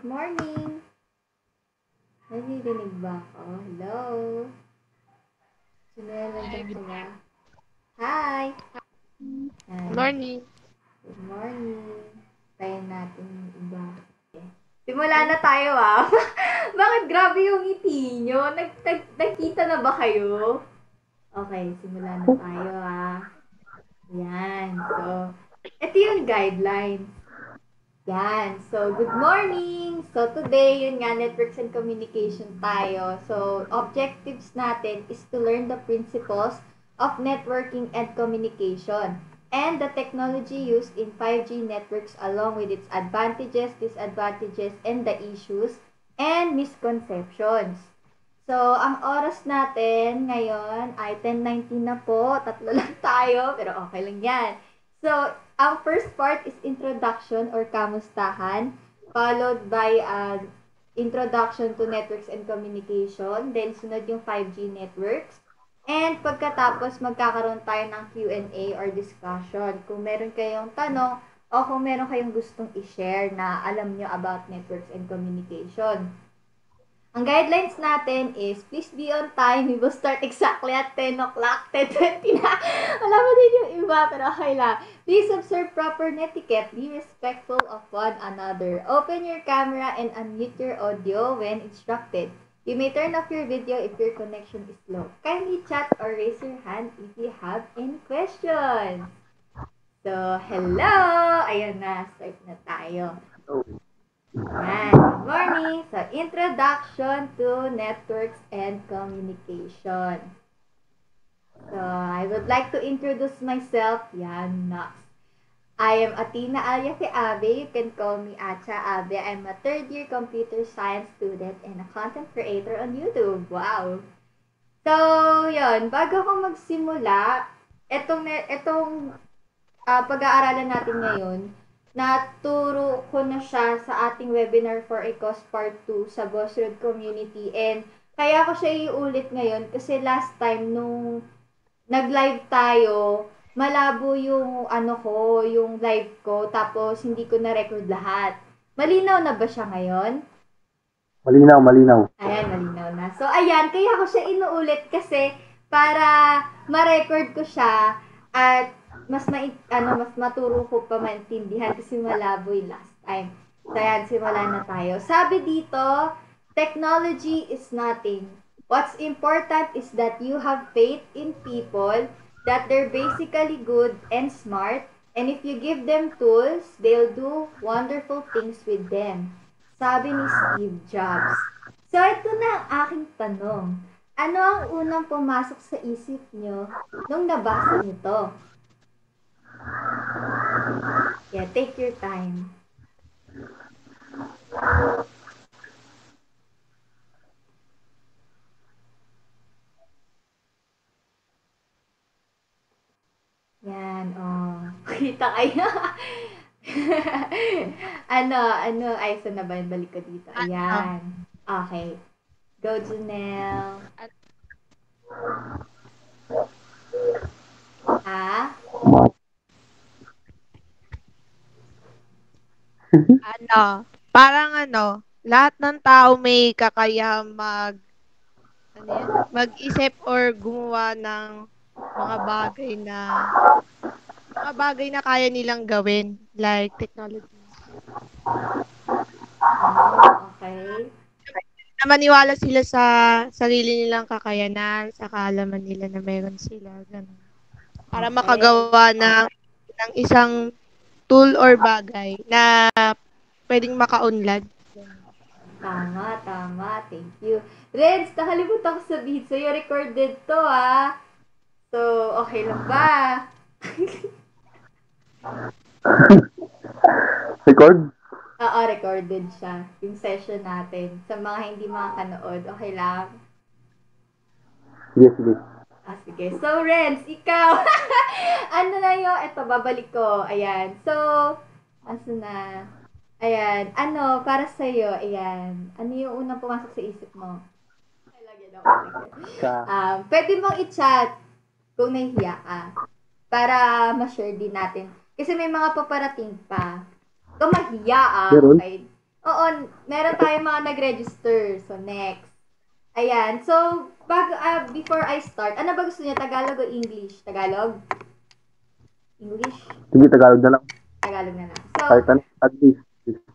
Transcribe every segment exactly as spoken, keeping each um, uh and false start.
Good morning! Nagdidinig ba ako? Hello! Sunay, nandiyan sila. Hi! Good morning! Good morning! Tayo natin yung iba. Simula na tayo ah! Bakit grabe yung ngiti nyo? Nag -nag Nagkita na ba kayo? Okay, simula na tayo ah. Yan. So, ito yung guidelines. Yan. So, good morning! So, today, yun nga, networks and communication tayo. So, objectives natin is to learn the principles of networking and communication and the technology used in five G networks along with its advantages, disadvantages, and the issues and misconceptions. So, ang oras natin ngayon ay ten nineteen na po. Tatlo lang tayo, pero okay lang yan. So, ang first part is introduction or kamustahan, followed by uh, introduction to networks and communication, then sunod yung five G networks, and pagkatapos magkakaroon tayo ng Q and A or discussion. Kung meron kayong tanong o kung meron kayong gustong i-share na alam nyo about networks and communication. Ang guidelines natin is, please be on time. We will start exactly at ten o'clock, ten twenty na. Alam mo din yung iba, pero okay lang. Please observe proper etiquette. Be respectful of one another. Open your camera and unmute your audio when instructed. You may turn off your video if your connection is low. Kindly chat or raise your hand if you have any questions. So, hello! Ayun na, start na tayo. Ayan. Good morning! So, introduction to networks and communication. So, I would like to introduce myself. Yan, Nox. I am Athena Aliafe Abe. You can call me Acha Abe. I'm a third-year computer science student and a content creator on YouTube. Wow! So, yon. Bago ko magsimula, itong, itong uh, pag-aaralan natin ngayon, naturo ko na siya sa ating webinar for a cause part two sa Boss Road Community, and kaya ko siya iulit ngayon kasi last time nung nag-live tayo, malabo yung ano ko, yung live ko, tapos hindi ko na-record lahat. Malinaw na ba siya ngayon? Malinaw, malinaw. Ayan, malinaw na. So ayan, kaya ko siya inuulit kasi para ma-record ko siya at mas ma ano mas maturo ko pa maintindihan kasi malabo yung last time. So, ayan, simulan na tayo. Sabi dito, technology is nothing. What's important is that you have faith in people, that they're basically good and smart, and if you give them tools, they'll do wonderful things with them. Sabi ni Steve Jobs. So, ito na ang aking tanong. Ano ang unang pumasok sa isip nyo nung nabasa nito? Yeah, take your time. Yan, oh. Kita kayo. ano, ano, ay, saan na ba yung balik ko dito? Ayan. Okay. Go, Janelle. Ah? ano, parang ano, lahat ng tao may kakaya mag ano yan, mag-isip or gumawa ng mga bagay na mga bagay na kaya nilang gawin, like technology. Okay. Na maniwala sila sa sarili nilang kakayanan, sa kaalaman nila na meron sila, ganun. Para okay. makagawa ng, ng isang tool or bagay na pwedeng makaunlad. Tama, tama. Thank you. Reds, nakalimutan ko sabihin sa'yo. Recorded to, ah. So, okay lang ba? Record? Oo, recorded siya. Yung session natin. Sa mga hindi makakanood, okay lang? Yes, yes. Ah, sige. So, Renz, ikaw. ano na yun? Ito, babalik ko. Ayan. So, aso na? Ayan. Ano, para sa'yo, ayan. Ano yung unang pumasok sa isip mo? I love you. Um, pwede mong i-chat kung nahihiya ka. Para ma-share din natin. Kasi may mga paparating pa. Kung mahiya ka, okay, oo, meron tayong mga nag-register. So, next. Ayan. So, bago, uh, before I start, ano ba gusto niyo? Tagalog o English? Tagalog? English? Sige, Tagalog na lang. Tagalog na lang. So,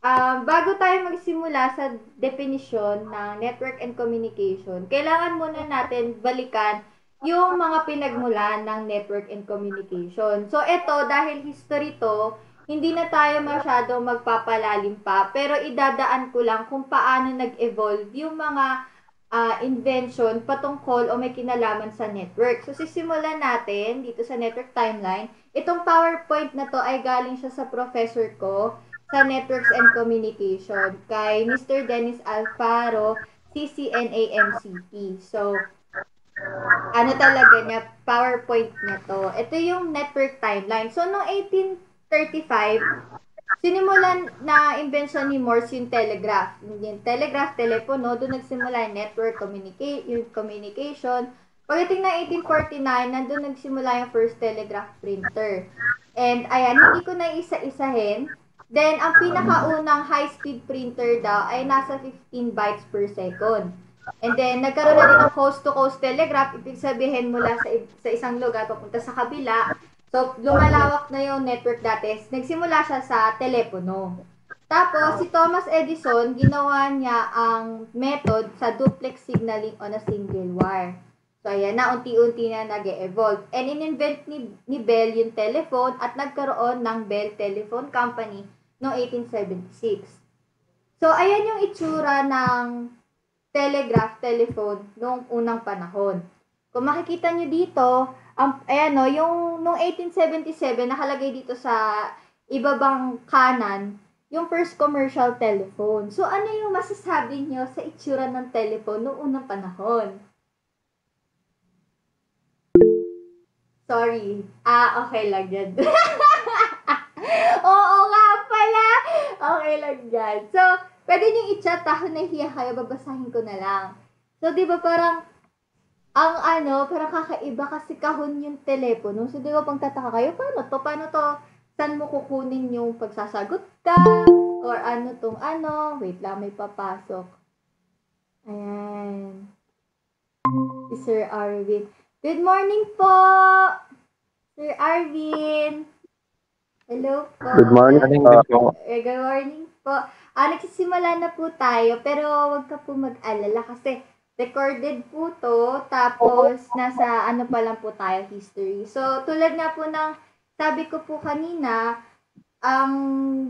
um, bago tayo magsimula sa definition ng network and communication, kailangan muna natin balikan yung mga pinagmulan ng network and communication. So, ito, dahil history to, hindi na tayo masyado magpapalalim pa, pero idadaan ko lang kung paano nag-evolve yung mga uh, invention patungkol o may kinalaman sa network. So, sisimulan natin dito sa network timeline. Itong PowerPoint na to ay galing siya sa professor ko sa Networks and Communication, kay Mister Dennis Alfaro, C C N A M C P. So, ano talaga niya, PowerPoint na to. Ito yung network timeline. So, noong eighteen thirty-five, sinimulan na invention ni Morse yung telegraph. Yung telegraph, telepono, doon nagsimula yung network, communica- yung communication. Pagdating na eighteen forty-nine, nandun nagsimula yung first telegraph printer. And ayan, hindi ko na isa-isahin. Then, ang pinakaunang high-speed printer daw ay nasa fifteen bytes per second. And then, nagkaroon na rin ng coast-to-coast telegraph. Ibig sabihin mula sa, sa isang lugar papunta sa kabila. So, lumalawak na yung network dati. Nagsimula siya sa telepono. Tapos, si Thomas Edison, ginawa niya ang method sa duplex signaling on a single wire. So, ayan na, unti-unti na nag-evolve. And in-invent ni, ni Bell yung telephone at nagkaroon ng Bell Telephone Company noong eighteen seventy-six. So, ayan yung itsura ng telegraph, telephone noong unang panahon. Kung makikita nyo dito, Um, ayan o, yung noong eighteen seventy-seven, nakalagay dito sa ibabang kanan, yung first commercial telephone. So, ano yung masasabi nyo sa itsura ng telephone noong unang panahon? Sorry. Ah, okay lang yan. Oo nga pala. Okay lang yan. So, pwede nyo i-chat ako, nahiya kayo, babasahin ko na lang. So, di ba parang, ang ano, parang kakaiba kasi kahon yung telepono. So, di ba pang tataka kayo, paano to? Paano to? Saan mo kukunin yung pagsasagot ka? Or ano tong ano? Wait lang, may papasok. Ayan. Sir Arvin. Good morning po! Sir Arvin! Hello po. Good morning. Good morning po. Ah, nagsisimula na po tayo, pero wag ka po mag-alala kasi recorded po to, tapos nasa ano pa lang po tayo, history. So, tulad na po ng sabi ko po kanina, ang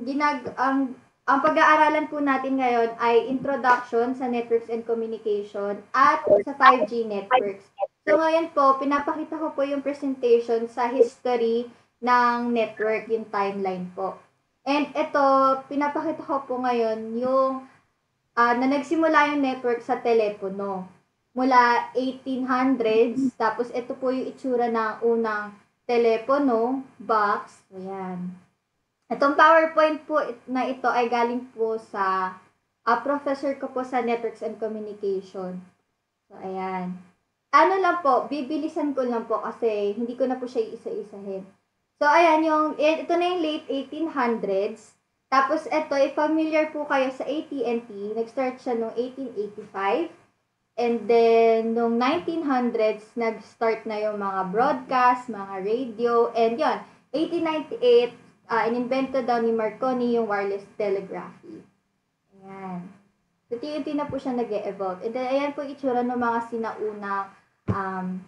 ginag ang, ang pag-aaralan po natin ngayon ay introduction sa networks and communication at sa five G networks. So, ngayon po, pinapakita ko po yung presentation sa history ng network, yung timeline po. And ito, pinapakita ko po ngayon yung Uh, na nagsimula yung network sa telepono. Mula eighteen hundreds, tapos ito po yung itsura ng unang telepono box. Ayan. Itong PowerPoint po na ito ay galing po sa uh, professor ko po sa Networks and Communication. So, ayan. Ano lang po, bibilisan ko lang po kasi hindi ko na po siya isa-isahin. So, ayan, yung, ito na yung late eighteen hundreds. Tapos, eto, i-familiar po kayo sa A T and T. Nag-start siya noong eighteen eighty-five. And then, noong nineteen hundreds, nag-start na yung mga broadcast, mga radio, and yon eighteen ninety-eight, uh, in-invento daw ni Marconi yung wireless telegraphy. Ayan. So, unti-unti na po siya nag-evolve. And then, ayan po itsura ng mga sinaunang um,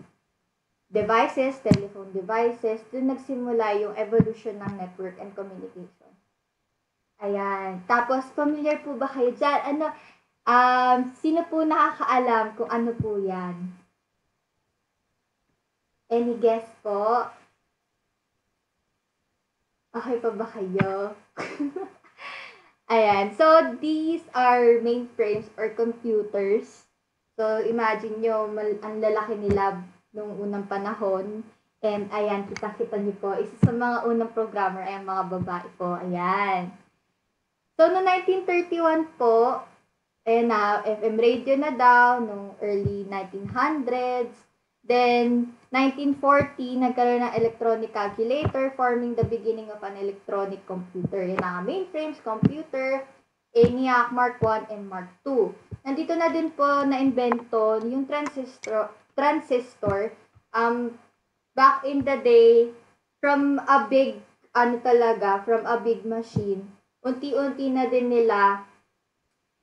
devices, telephone devices. Doon nagsimula yung evolution ng network and communication. Ayan. Tapos, familiar po ba kayo dyan? Ano, um, sino po nakakaalam kung ano po yan? Any guess po? Okay pa ba kayo? Ayan. So, these are mainframes or computers. So, imagine nyo, mal- ang lalaki nila nung unang panahon. And, ayan, kita-kita nyo po. Isa sa mga unang programmer ay ang mga babae po. Ayan. So, noong nineteen thirty-one po, ayan na, F M radio na daw, noong early nineteen hundreds. Then, nineteen forty, nagkaroon ng electronic calculator, forming the beginning of an electronic computer. Yan na, mainframes, computer. ENIAC, Mark one, and Mark two. Nandito na din po na-invento yung transistor, transistor um, back in the day from a big, ano talaga, from a big machine. Unti-unti na din nila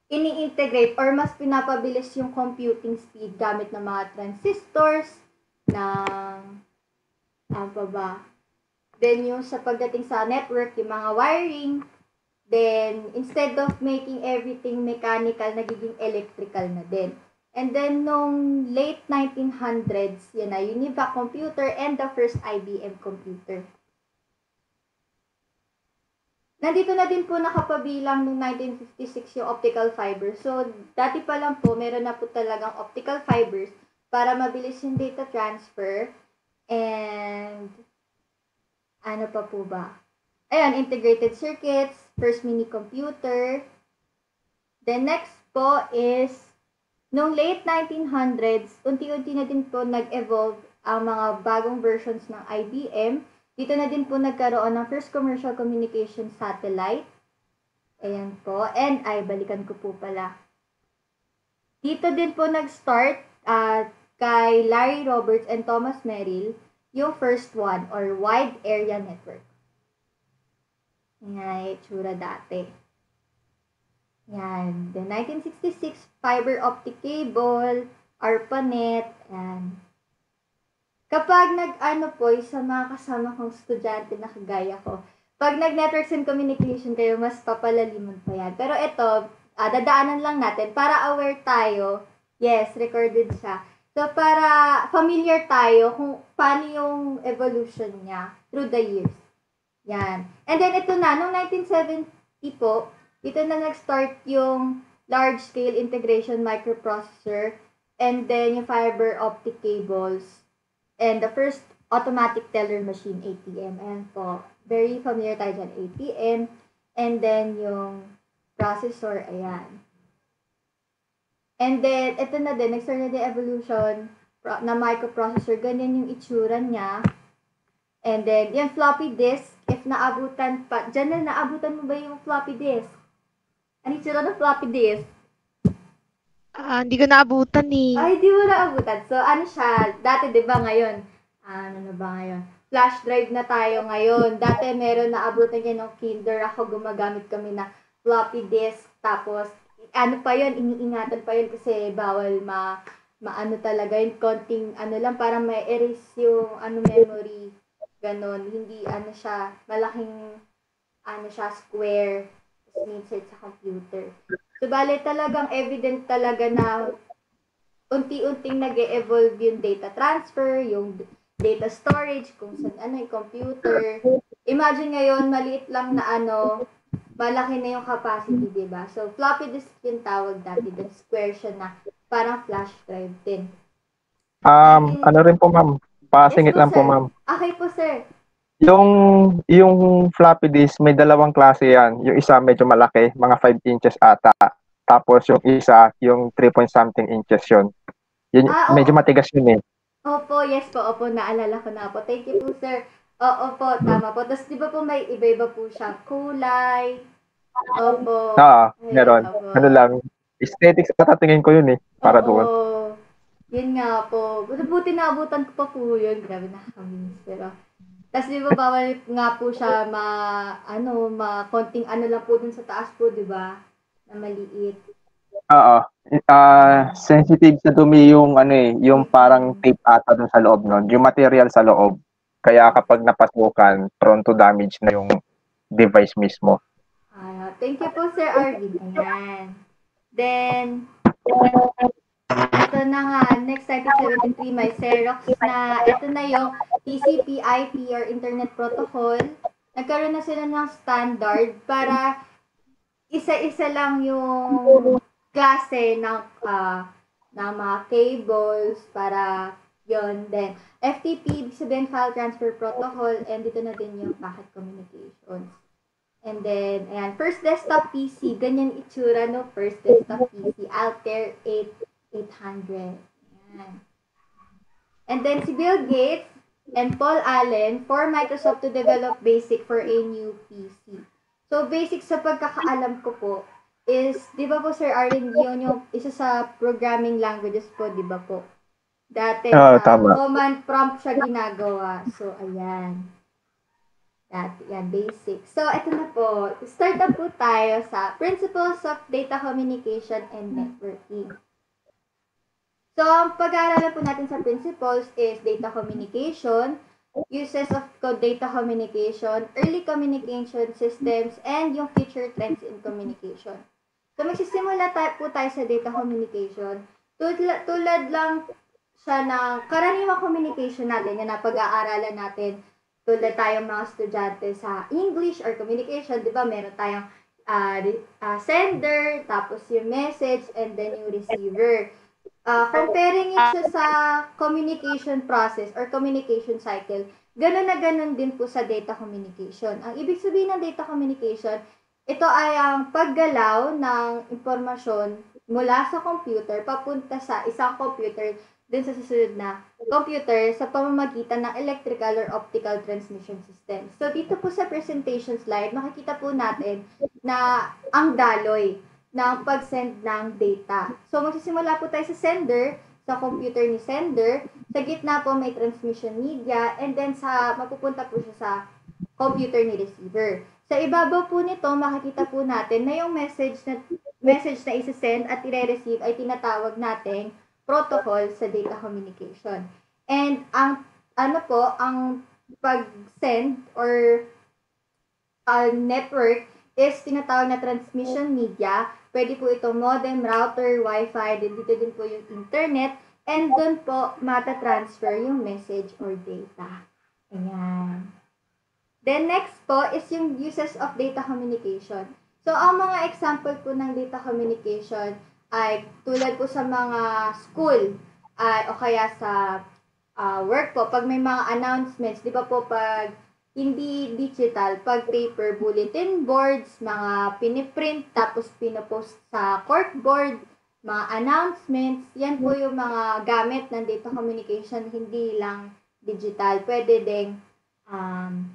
ini-integrate or mas pinapabilis yung computing speed gamit ng mga transistors, ng, ano pa ba? Then yung sa pagdating sa network, yung mga wiring, then instead of making everything mechanical, nagiging electrical na din. And then nung late nineteen hundreds, yan na, UNIVAC computer and the first I B M computer. Nandito na din po nakapabilang nung nineteen fifty-six yung optical fiber. So, dati pa lang po, meron na po talagang optical fibers para mabilis yung data transfer. And, ano pa po ba? Ayan, integrated circuits, first mini computer. Then next po is, nung late nineteen hundreds, unti-unti na din po nag-evolve ang mga bagong versions ng I B M. Dito na din po nagkaroon ng first commercial communication satellite. Ayan po. And ay, balikan ko po pala. Dito din po nag-start uh, kay Larry Roberts and Thomas Merrill yung first one or wide area network. Ayan, tsura dati. Ayan. The nineteen sixty-six fiber optic cable, ARPANET, and kapag nag-ano po, sa mga kasama kong estudyante na kagaya ko, pag nag-networks and communication kayo, mas papalaliman pa yan. Pero ito, ah, dadaanan lang natin para aware tayo. Yes, recorded siya. So, para familiar tayo kung paano yung evolution niya through the years. Yan. And then, ito na, noong nineteen seventy po, ito na nag-start yung large-scale integration microprocessor and then yung fiber optic cables. And the first automatic teller machine, A T M. Ayan po. Very familiar tayo dyan, A T M. And then yung processor, ayan. And then, ito na din, nag-start na din evolution na microprocessor. Ganyan yung itsura niya. And then, yung floppy disk, if naabutan pa, dyan na, naabutan mo ba yung floppy disk? Ano itsura ng floppy disk? Ah, uh, hindi ko naabutan eh. Ay, hindi mo naabutan. So, ano siya? Dati, di ba ngayon? Ano na ba ngayon? Flash drive na tayo ngayon. Dati, meron naabutan yan ng kinder. Ako, gumagamit kami na floppy disk. Tapos, ano pa yun? Iniingatan pa yun kasi bawal ma... Maano talaga yun. Konting, ano lang, para ma-erase yung ano, memory. Ganon. Hindi, ano siya, malaking, ano siya, square. Tapos, minsan sa computer. So, bale talagang evident talaga na unti-unting nag-e-evolve yung data transfer, yung data storage, kung saan ano yung computer. Imagine ngayon, maliit lang na ano, malaki na yung capacity, di ba? So, floppy disk yung tawag dati, then square siya na, parang flash drive din. Um, And, ano rin po, ma'am? Pasingit yes, lang sir. po, ma'am. Okay po, sir. Yung yung floppy disk, may dalawang klase yan. Yung isa medyo malaki, mga five inches ata. Tapos yung isa, yung three point something inches yun. Yun ah, medyo oh, matigas yun eh. Opo, yes po, opo, naalala ko na po. Thank you po, sir. Oo po, tama po. Tapos di ba po may iba-iba po siyang kulay? Opo. Oo, meron. Opo. Ano lang, aesthetics natatingin ko yun eh, para opo. doon. Yun nga po. Buti naabutan ko pa po yun. Grabe na kami, pero tapos di ba bawal nga po siya ma, ano, ma, konting ano lang po dun sa taas po, di ba? Na maliit. Oo. Uh, sensitive sa dumi yung ano eh, yung parang tape ata dun sa loob nun. Yung material sa loob. Kaya kapag napasukan, prone to damage na yung device mismo. Uh, thank you po, Sir Arvin. Ayan. Then, ito na nga, next nineteen seventy-three, may Xerox na, ito na yung T C P I P or Internet Protocol. Nagkaroon na sila ng standard para isa-isa lang yung klase ng, uh, ng mga cables para yon. Then, F T P, ibig sabihin file transfer protocol, and dito na din yung packet communications. And then, ayan, first desktop P C, ganyan itsura, no? First desktop P C, Altair eight eight hundred. Ayan. And then si Bill Gates and Paul Allen for Microsoft to develop BASIC for a new P C. So BASIC sa pagkakaalam ko po is, di ba po Sir Arlen, yun yung isa sa programming languages po, di ba po? Dati, oh, uh, command prompt siya ginagawa. So, ayan. That, yan, basic. So, eto na po. Start up po tayo sa Principles of Data Communication and Networking. So, ang pag-aaralan po natin sa principles is data communication, uses of data communication, early communication systems, and yung future trends in communication. So, magsisimula tayo po tayo sa data communication. Tulad, tulad lang siya ng karaniwang communication natin, yan na pag-aaralan natin. Tulad tayong mga estudyante sa English or communication, di ba? Meron tayong uh, uh, sender, tapos yung message, and then yung receiver. Uh, comparing it siya sa communication process or communication cycle, ganun na ganun din po sa data communication. Ang ibig sabihin ng data communication, ito ay ang paggalaw ng impormasyon mula sa computer papunta sa isang computer din sa susunod na computer sa pamamagitan ng electrical or optical transmission system. So, dito po sa presentation slide, makikita po natin na ang daloy ng pag-send ng data. So, magsisimula po tayo sa sender, sa computer ni sender, sa gitna po may transmission media, and then sa, mapupunta po siya sa computer ni receiver. Sa ibabaw po nito, makikita po natin na yung message na, message na isa-send at i-receive ay tinatawag nating protocol sa data communication. And ang, ano po, ang pag-send or uh, network is tinatawag na transmission media. Pwede po itong modem, router, wifi, din dito din po yung internet, and doon po matatransfer yung message or data. Ayan. Then next po is yung uses of data communication. So, ang mga example po ng data communication ay tulad po sa mga school ay, o kaya sa uh, work po. Pag may mga announcements, di ba po pag hindi digital, pag paper, bulletin boards, mga piniprint, tapos pinapost sa corkboard, mga announcements, yan po yung mga gamit ng data communication, hindi lang digital. Pwede ding um,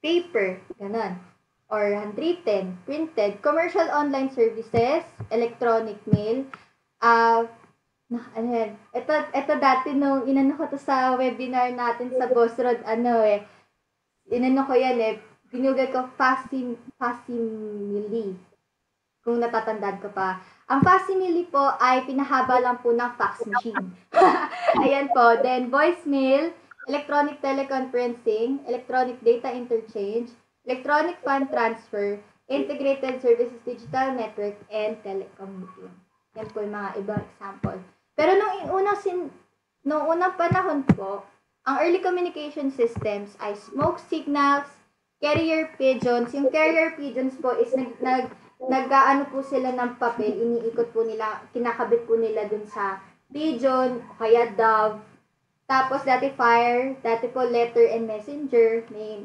paper, ganun, or handwritten, printed, commercial online services, electronic mail, uh, ito, ito dati nung inano ko to sa webinar natin sa Boss Road, ano eh, inano ko yan eh, binugay ko facsimile, facsimile, kung natatandaan ko pa. Ang facsimile po ay pinahaba lang po ng fax machine. Ayan po. Then, voicemail, electronic teleconferencing, electronic data interchange, electronic fund transfer, integrated services digital network, and telecommuting. Yan po yung mga ibang example. Pero nung unang, sin nung unang panahon po, ang early communication systems ay smoke signals, carrier pigeons. Yung carrier pigeons po is nag, nag, nag-ano po sila ng papel, iniikot po nila, kinakabit po nila dun sa pigeon, kaya dove. Tapos dati fire, dati po letter and messenger, may,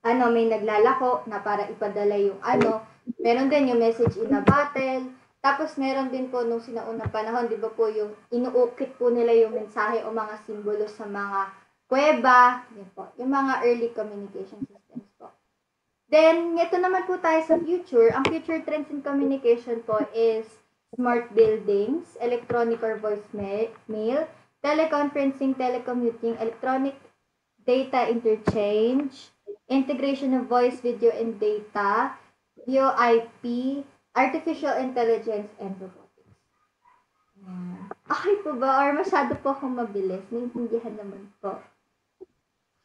ano, may naglalako na para ipadala yung ano. Meron din yung message in a bottle. Tapos meron din po nung sinaunang panahon, di ba po yung inuukit po nila yung mensahe o mga simbolo sa mga kuweba, yun po, yung mga early communication systems po. Then, ito naman po tayo sa future. Ang future trends in communication po is smart buildings, electronic or voice mail, teleconferencing, telecommuting, electronic data interchange, integration of voice, video, and data, V O I P, artificial intelligence, and robotics. Yeah. Okay po ba? Or masyado po akong mabilis? Naintindihan naman po.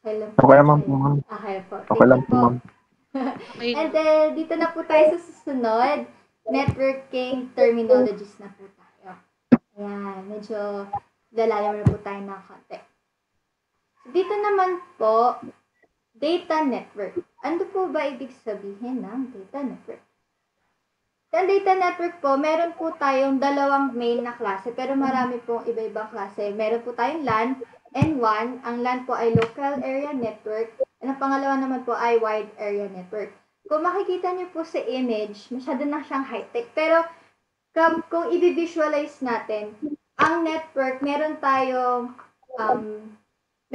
Okay lang po. Okay naman po, ma'am. Okay po. Okay lang po, ma'am. And then, dito na po tayo sa susunod. Networking terminologies na po tayo. Ayan. Medyo lalalim na po tayo ng konti. Dito naman po, data network. Ano po ba ibig sabihin ng data network? Sa data network po, meron po tayong dalawang main na klase, pero marami pong iba-ibang klase. Meron po tayong LAN and WAN. Ang LAN po ay Local Area Network. At ang pangalawa naman po ay Wide Area Network. Kung makikita niyo po sa image, masyado na siyang high-tech. Pero kung i-visualize natin, ang network, meron tayong, um,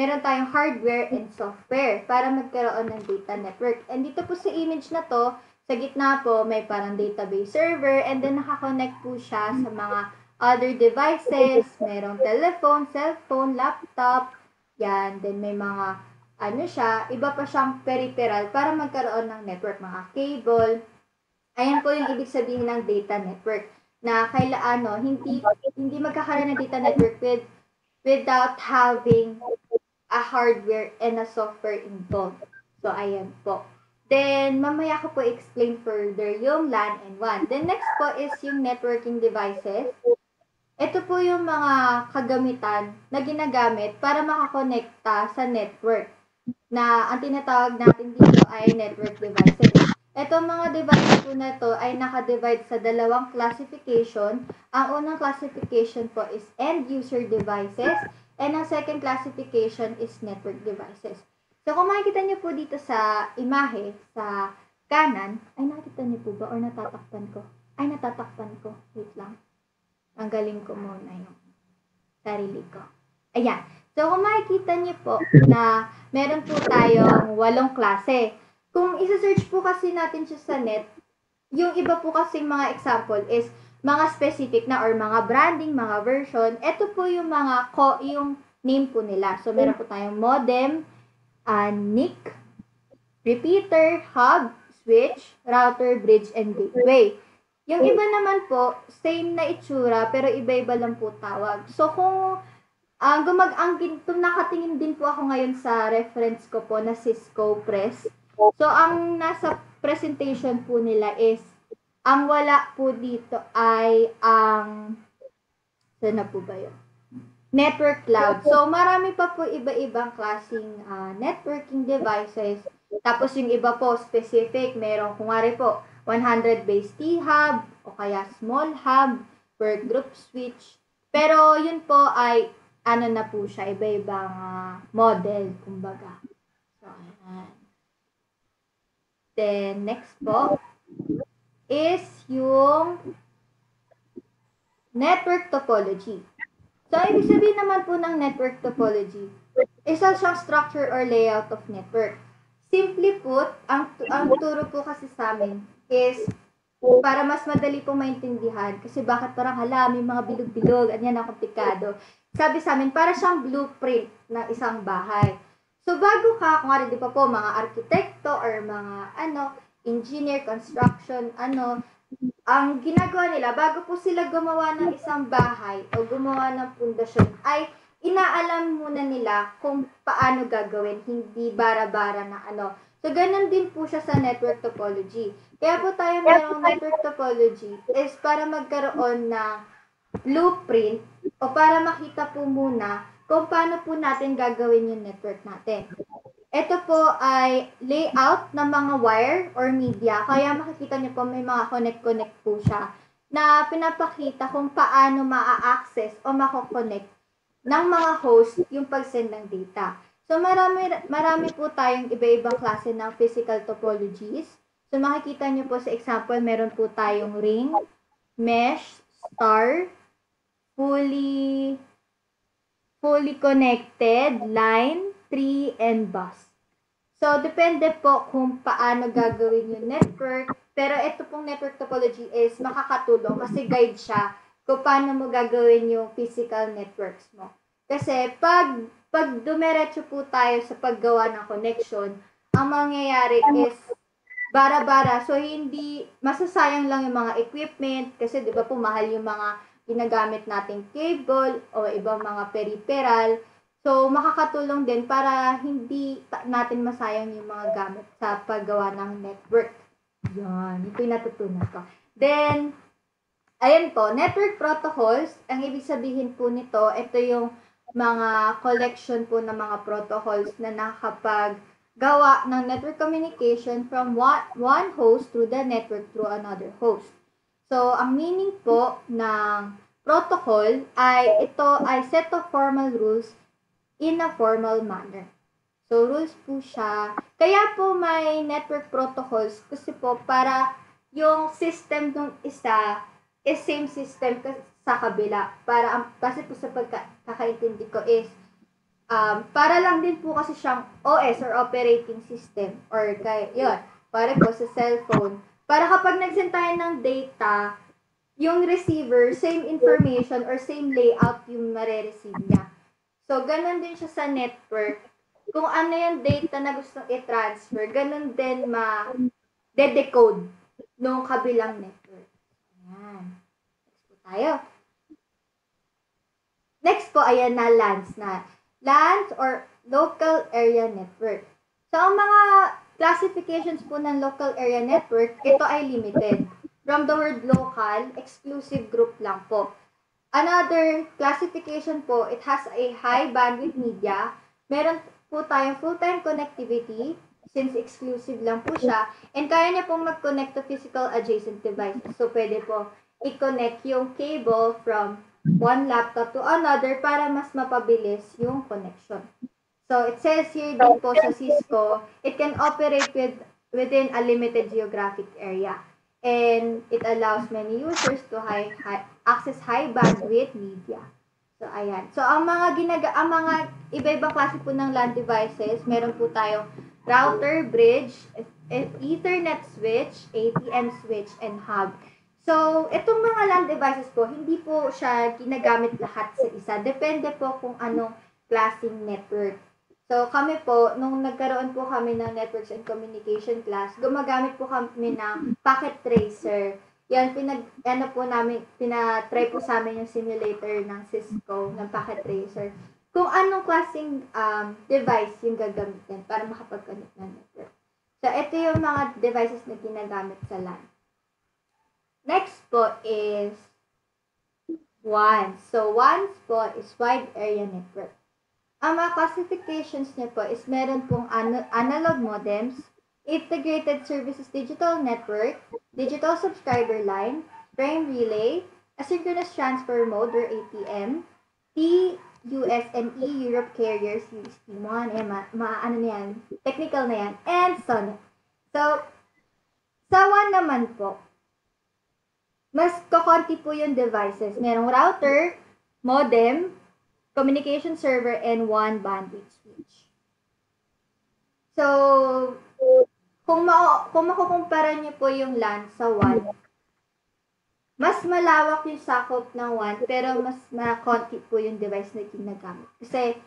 meron tayong hardware and software para magkaroon ng data network. And dito po sa image na to, sa gitna po may parang database server, and then nakakonect po siya sa mga other devices, merong telephone, cellphone, laptop, yan, then may mga ano siya, iba pa siyang peripheral para magkaroon ng network, mga cable. Ayan po yung ibig sabihin ng data network na kaila, ano, hindi hindi magkakaroon ng data network with, without having a hardware and a software involved. So, ayan po. Then, mamaya ko po explain further yung LAN and WAN. Then, next po is yung networking devices. Ito po yung mga kagamitan na ginagamit para makakonekta sa network na ang tinatawag natin dito ay network devices. Ito mga devices po na ito ay nakadivide sa dalawang classification. Ang unang classification po is end-user devices, and ang second classification is network devices. So, kung makikita niyo po dito sa imahe, sa kanan, ay nakikita niyo po ba? Or natatakpan ko? Ay, natatakpan ko. Wait lang. Ang galing ko muna yung sarili ko. Ayan. So, kung makikita niyo po na meron po tayong walong klase. Kung isa-search po kasi natin siya sa net, yung iba po kasing mga example is mga specific na or mga branding, mga version. Ito po yung mga ko, yung name po nila. So, meron po tayong modem, Uh, N I C, repeater, hub, switch, router, bridge, and gateway. Yung iba naman po, same na itsura, pero iba-iba lang po tawag. So, kung uh, gumag-angkin, nakatingin din po ako ngayon sa reference ko po na Cisco Press. So, ang nasa presentation po nila is, ang wala po dito ay ang, saan na po ba yun? Network cloud. So, marami pa po iba-ibang klaseng uh, networking devices. Tapos, yung iba po, specific. Meron, kung nga rin po, one hundred base T-hub, o kaya small hub, per group switch. Pero, yun po ay, ano na po siya, iba-ibang uh, model, kumbaga. So, uh, then, next po, is yung network topology. So, ibig sabihin naman po ng network topology, isa siyang structure or layout of network. Simply put, ang, ang turo po kasi sa amin is para mas madali po maintindihan kasi bakit parang hala, may mga bilog-bilog, anyan ang komplikado. Sabi sa amin, para siyang blueprint ng isang bahay. So, bago ka, kung ano, di pa po, mga arkitekto or mga ano, engineer, construction, ano, ang ginagawa nila, bago po sila gumawa ng isang bahay o gumawa ng pundasyon, ay inaalam muna nila kung paano gagawin, hindi bara-bara na ano. So, ganun din po siya sa network topology. Kaya po tayo mayroong network topology is para magkaroon ng blueprint o para makita po muna kung paano po natin gagawin yung network natin. Ito po ay layout ng mga wire or media. Kaya makikita niyo po may mga connect-connect po siya na pinapakita kung paano maa-access o mako-connect ng mga host yung pag-send ng data. So marami, marami po tayong iba-ibang klase ng physical topologies. So makikita niyo po sa example, meron po tayong ring, mesh, star, fully, fully connected, line, tree, and bus. So, depende po kung paano gagawin yung network. Pero ito pong network topology is makakatulong kasi guide siya kung paano mo gagawin yung physical networks mo. Kasi pag, pag dumiretso po tayo sa paggawa ng connection, ang mangyayari is bara-bara. So, hindi, masasayang lang yung mga equipment kasi di ba po mahal yung mga ginagamit nating cable o ibang mga peripheral. So, makakatulong din para hindi natin masayang yung mga gamit sa paggawa ng network. Yan, ito yung natutunan ko. Then, ayan po, network protocols. Ang ibig sabihin po nito, ito yung mga collection po ng mga protocols na nakakapaggawa ng network communication from one host through the network through another host. So, ang meaning po ng protocol ay ito ay set of formal rules in a formal manner. So, rules po siya. Kaya po may network protocols kasi po para yung system ng isa is same system sa kabila. Para, kasi po sa pagkakaintindi ko is um, para lang din po kasi siyang O S or operating system or kaya, yun, para po sa cellphone. Para kapag nag-send tayo ng data, yung receiver, same information or same layout yung nare-receive niya. So, ganun din siya sa network. Kung ano yung data na gusto i-transfer, ganun din ma-decode nung kabilang network. Ayan. Next po tayo. Next po, ayan na LANs na. LANs or Local Area Network. So, ang mga classifications po ng Local Area Network, ito ay limited. From the word local, exclusive group lang po. Another classification po, it has a high bandwidth media. Meron po tayong full-time connectivity since exclusive lang po siya. And kaya niya pong mag-connect to physical adjacent devices. So, pwede po i-connect yung cable from one laptop to another para mas mapabilis yung connection. So, it says here din po sa Cisco, it can operate with, within a limited geographic area. And it allows many users to high, high, access high bandwidth media. So, ayan. So, ang mga ginaga, ang mga iba-ibang klase po ng LAN devices, meron po tayong router, bridge, Ethernet switch, A T M switch, and hub. So, itong mga LAN devices po, hindi po siya ginagamit lahat sa isa. Depende po kung anong klaseng network. So, kami po, nung nagkaroon po kami ng Networks and Communication class, gumagamit po kami ng Packet Tracer. Yan, pinag, ano po namin, pinatry po sa amin yung simulator ng Cisco, ng Packet Tracer. Kung anong klaseng um, device yung gagamitin para makapag-connect ng network. So, ito yung mga devices na ginagamit sa LAN. Next po is WAN. So, WAN po is Wide Area Network. Ang mga classifications niya po is meron pong analog modems, integrated services digital network, digital subscriber line, frame relay, asynchronous transfer mode or A T M, T U S and E Europe carriers, U S T one, eh, ma, ma ano na yan, technical na yan, and SON. So, sa WAN naman po, mas kokonti po yung devices. Merong router, modem, communication server, and one bandwidth switch. So, kung, ma kung makukumpara niyo po yung LAN sa WAN, mas malawak yung sakop ng WAN, pero mas makonti po yung device na ginagamit. Kasi,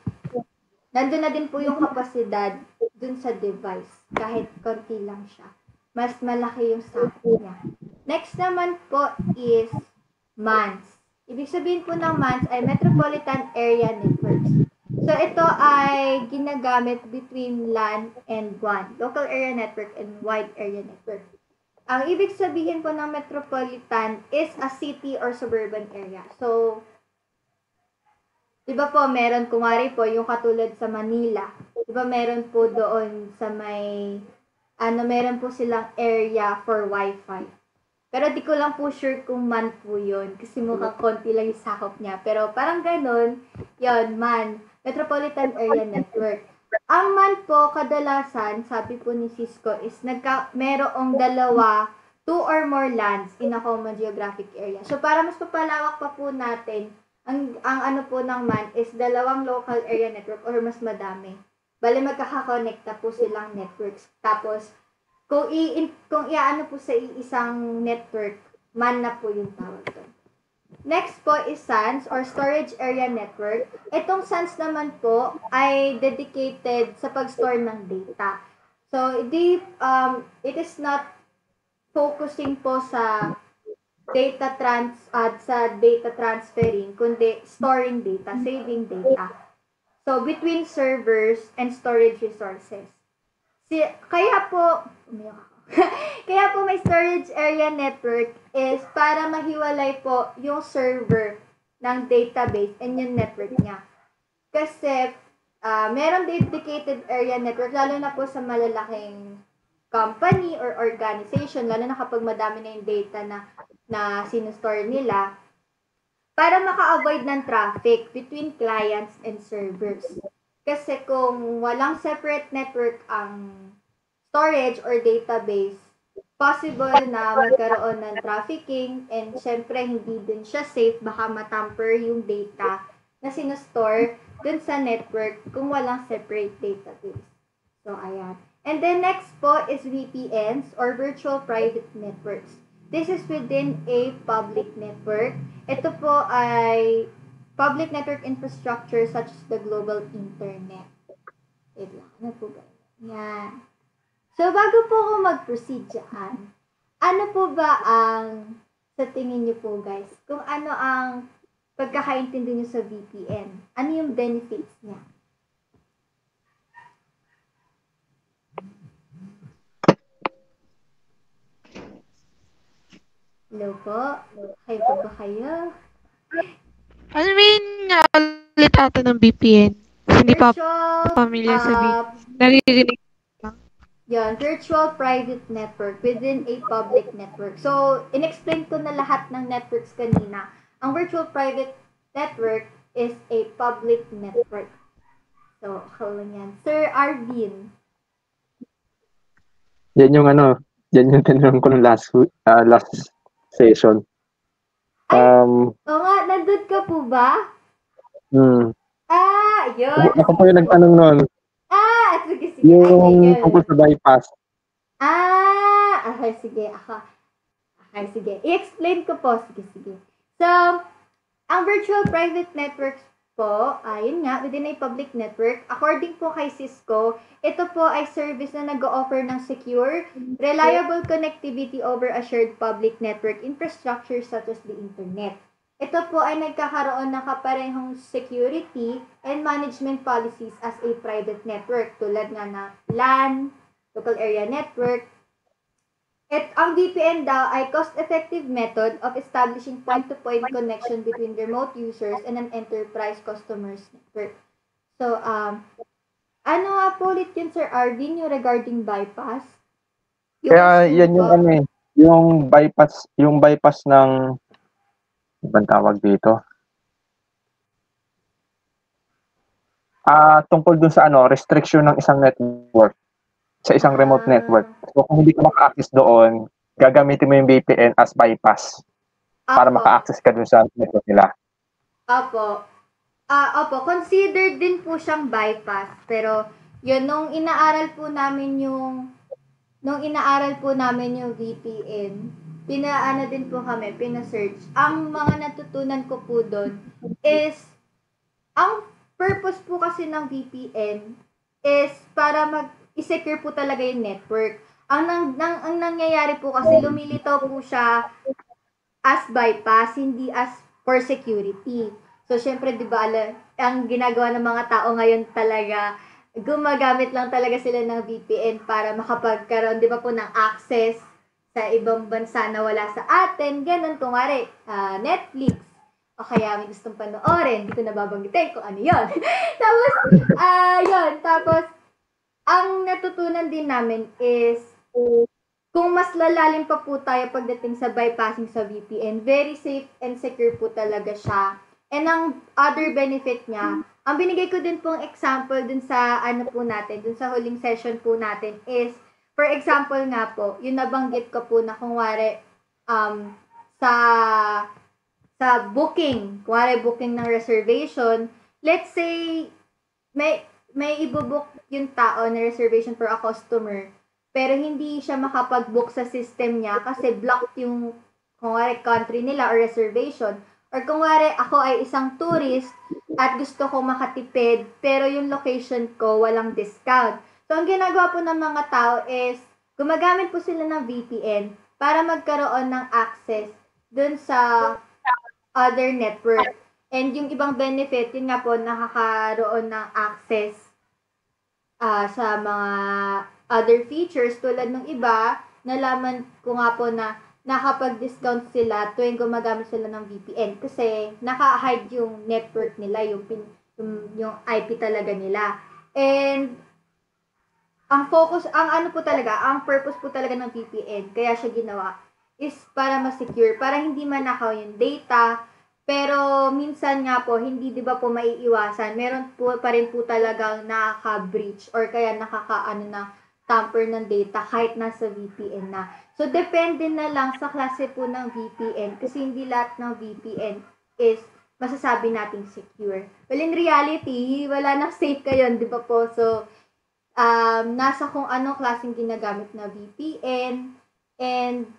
nandun na din po yung kapasidad dun sa device, kahit konti lang siya. Mas malaki yung sakop niya. Next naman po is MANS. Ibig sabihin po ng MANS ay Metropolitan Area Networks. So, ito ay ginagamit between LAN and WAN, Local Area Network and Wide Area Network. Ang ibig sabihin po ng Metropolitan is a city or suburban area. So, di ba po meron, kumari po, yung katulad sa Manila. Di ba meron po doon sa may, ano, meron po silang area for Wi-Fi. Pero di ko lang po sure kung MAN po yun. Kasi mukhang konti lang yung sakop niya. Pero parang ganun, yon MAN, Metropolitan Area Network. Ang MAN po, kadalasan, sabi po ni Cisco, is nagka, merong dalawa, two or more lands in a common geographic area. So, para mas papalawak pa po natin, ang, ang ano po ng MAN is dalawang local area network or mas madami. Bale, magkakakonekta po silang networks. Tapos, Kung i kung iaano po sa isang network, MAN na po yung tawag doon. Next po is SANs or Storage Area Network. Itong SANs naman po ay dedicated sa pag-store ng data. So, di, um, it is not focusing po sa data trans uh, sa data transferring, kundi storing data, saving data. So, between servers and storage resources. Kaya po, kaya po may storage area network is para mahiwalay po yung server ng database and yung network niya. Kasi, uh, meron dedicated area network, lalo na po sa malalaking company or organization, lalo na kapag madami na yung data na, na sinustore nila, para maka-avoid ng traffic between clients and servers. Kasi kung walang separate network ang storage or database, possible na magkaroon ng trafficking and syempre hindi din siya safe, baka matamper yung data na sinustore dun sa network kung walang separate database. So, ayan. And then next po is V P Ns or virtual private networks. This is within a public network. Ito po ay public network infrastructure such as the global internet. Wait lang, ano po ba? Yan. So, bago po ako mag-proceed dyan, ano po ba ang, sa tingin niyo po guys, kung ano ang pagkakaintindi niyo sa V P N? Ano yung benefits niya? Hello po. Kayo po ba kayo? Ano rin nga ulit ata ng V P N? Hindi pa pamilya sa V P N. Naririnig lang. Yan. Virtual private network within a public network. So, in-explain ko na lahat ng networks kanina. Ang virtual private network is a public network. So, hello yan. Sir Arvin. Yan yung ano. Yan yung tinanong ko ng last week. Uh, last session. Um, Ay, o nga, nandun ka po ba? Hmm. Ah, yun. Ako po yung nagtanong nun. Ah, sige, sige. Yung tungkol sa bypass. Ah, okay, sige. Ako. Okay, sige. I-explain ko po. Sige, sige. So, ang virtual private networks po, ayun nga, within a public network, according po kay Cisco, ito po ay service na nag-o-offer ng secure, reliable connectivity over a shared public network infrastructure such as the internet. Ito po ay nagkakaroon ng kaparehong security and management policies as a private network, tulad nga na LAN, local area network. At ang V P N daw ay cost-effective method of establishing point-to-point connection between remote users and an enterprise customer's network. So, um, ano nga po ulit yun, Sir Arvin, yung regarding bypass? Yung Kaya yan yung ano eh, yung bypass, yung bypass ng, ibang tawag dito? Ah, tungkol dun sa ano, restriction ng isang network, sa isang remote ah. network. So, kung hindi ka maka-access doon, gagamitin mo yung V P N as bypass Apo. para maka-access ka dun sa network nila. Apo. Uh, opo, considered din po siyang bypass. Pero, yun, nung inaaral po namin yung, nung inaaral po namin yung V P N, pinaano din po kami, pinasearch. Ang mga natutunan ko po doon is, ang purpose po kasi ng V P N is para mag-i-secure po talaga yung network. Ang, nang, nang, ang nangyayari po kasi, lumilitaw po siya as bypass, hindi as for security. So, syempre, di ba, ang ginagawa ng mga tao ngayon talaga, gumagamit lang talaga sila ng V P N para makapagkaroon, di ba po, ng access sa ibang bansa na wala sa atin. Ganun, tungwari, uh, Netflix. O kaya may gustong panoorin. Hindi ko nababanggitin kung ano yun. Tapos, uh, yun. Tapos, ang natutunan din namin is, kung mas lalalim pa po tayo pagdating sa bypassing sa V P N, very safe and secure po talaga siya. And ang other benefit niya, ang binigay ko din pong example dun sa ano po natin, dun sa huling session po natin is, for example nga po, yung nabanggit ko po na kung wari um, sa, sa booking, kung wari booking ng reservation, let's say may, may ibubook yung tao na reservation for a customer, pero hindi siya makapag-book sa system niya kasi blocked yung kung wari country nila or reservation. Or kung wari, ako ay isang tourist at gusto ko makatipid, pero yung location ko walang discount. So, ang ginagawa po ng mga tao is, gumagamit po sila ng V P N para magkaroon ng access dun sa other network. And yung ibang benefit, yun nga po, nakakaroon ng access uh, sa mga other features. Tulad ng iba, nalaman ko nga po na nakapag-discount sila tuwing gumagamit sila ng V P N kasi naka-hide yung network nila, yung, pin, yung, yung I P talaga nila. And ang focus, ang ano po talaga, ang purpose po talaga ng V P N, kaya siya ginawa, is para ma-secure, para hindi manakaw yung data. Pero minsan nga po, hindi di ba po maiiwasan, meron po pa rin po talagang nakaka-breach or kaya nakaka-ano na, tamper ng data kahit nasa V P N na. So, depende na lang sa klase po ng V P N kasi hindi lahat ng V P N is masasabi nating secure. Well, in reality, wala nang safe kayo, di ba po? So, um, nasa kung anong klaseng ginagamit na V P N, and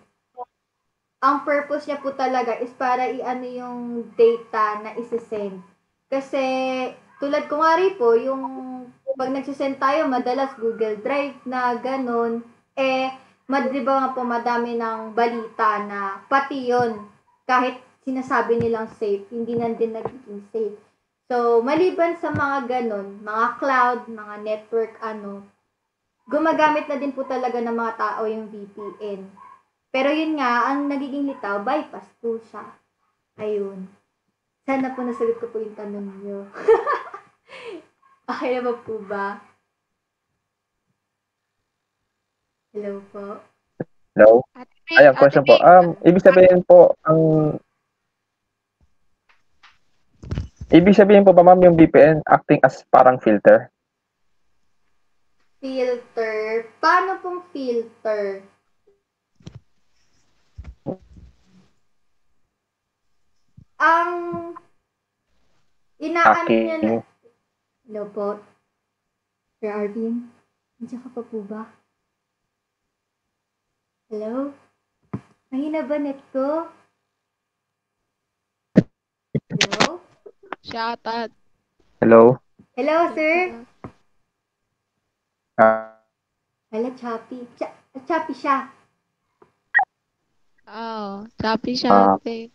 ang purpose niya po talaga is para i-ano yung data na isi-send. Kasi tulad kumari po, yung pag nagsisend tayo, madalas Google Drive na ganun, eh, madiba nga po madami ng balita na pati yun, kahit sinasabi nilang safe, hindi na din nagiging safe. So, maliban sa mga ganun, mga cloud, mga network, ano, gumagamit na din po talaga ng mga tao yung V P N. Pero yun nga, ang nagiging litaw, bypass po siya. Ayun. Sana po nasagot ko po yung tanong niyo. Okay na ba po ba? Hello po. Hello. Ay, ang question po. Um, ibig sabihin po, ang... Ibig sabihin po ba, ma'am, yung V P N acting as parang filter? Filter? Paano pong filter? Ang... Inaano niya na... Hello po. Sir Arvin? Nandiyan ka pa po ba? Hello? Mahina ba net ko? Hello? Shout out. Hello? Hello, sir? Uh, Hala, choppy. Ch choppy siya. Oh, choppy siya. Uh,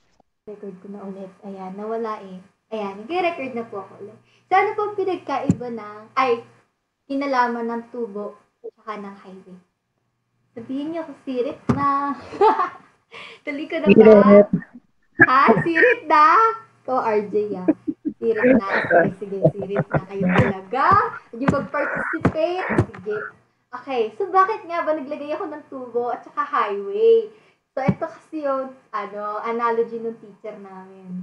record ko na ulit. Ayan, nawala eh. Ayan, nag-record na po ako ulit. Sana po pinagkaiba ng, ay, kinalaman ng tubo at ng highway. Sabihin niyo ako, sirit na. Tuloy ko na ba? Sirit. Ha? Sirit na? Ko R J, ya. Sirit na. Sige, sige, sirit na kayo talaga. Hindi mag-participate. Sige. Okay, so bakit nga ba naglagay ako ng tubo at saka highway? So, ito kasi yung, ano, analogy ng teacher namin.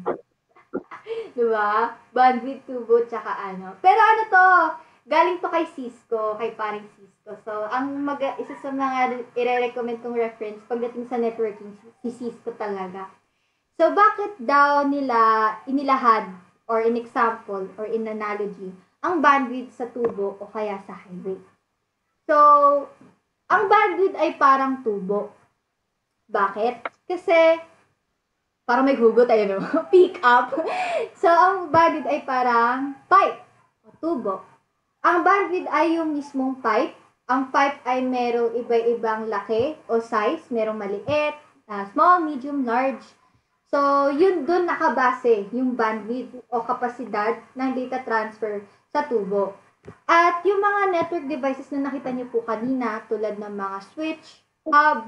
Diba? Bandwidth, tubo, tsaka ano. Pero ano to, galing to kay Cisco, kay paring Cisco. So, ang mag isa sa mga i-recommend kong reference pagdating sa networking, si Cisco talaga. So, bakit daw nila inilahad or in example or in analogy ang bandwidth sa tubo o kaya sa highway? So, ang bandwidth ay parang tubo. Bakit? Kasi, parang may hugot, ayun o, pick up. So, ang bandwidth ay parang pipe o tubo. Ang bandwidth ay yung mismong pipe. Ang pipe ay merong iba-ibang laki o size. Merong maliit, uh, small, medium, large. So, yun dun nakabase yung bandwidth o kapasidad ng data transfer sa tubo. At yung mga network devices na nakita niyo po kanina, tulad ng mga switch, hub,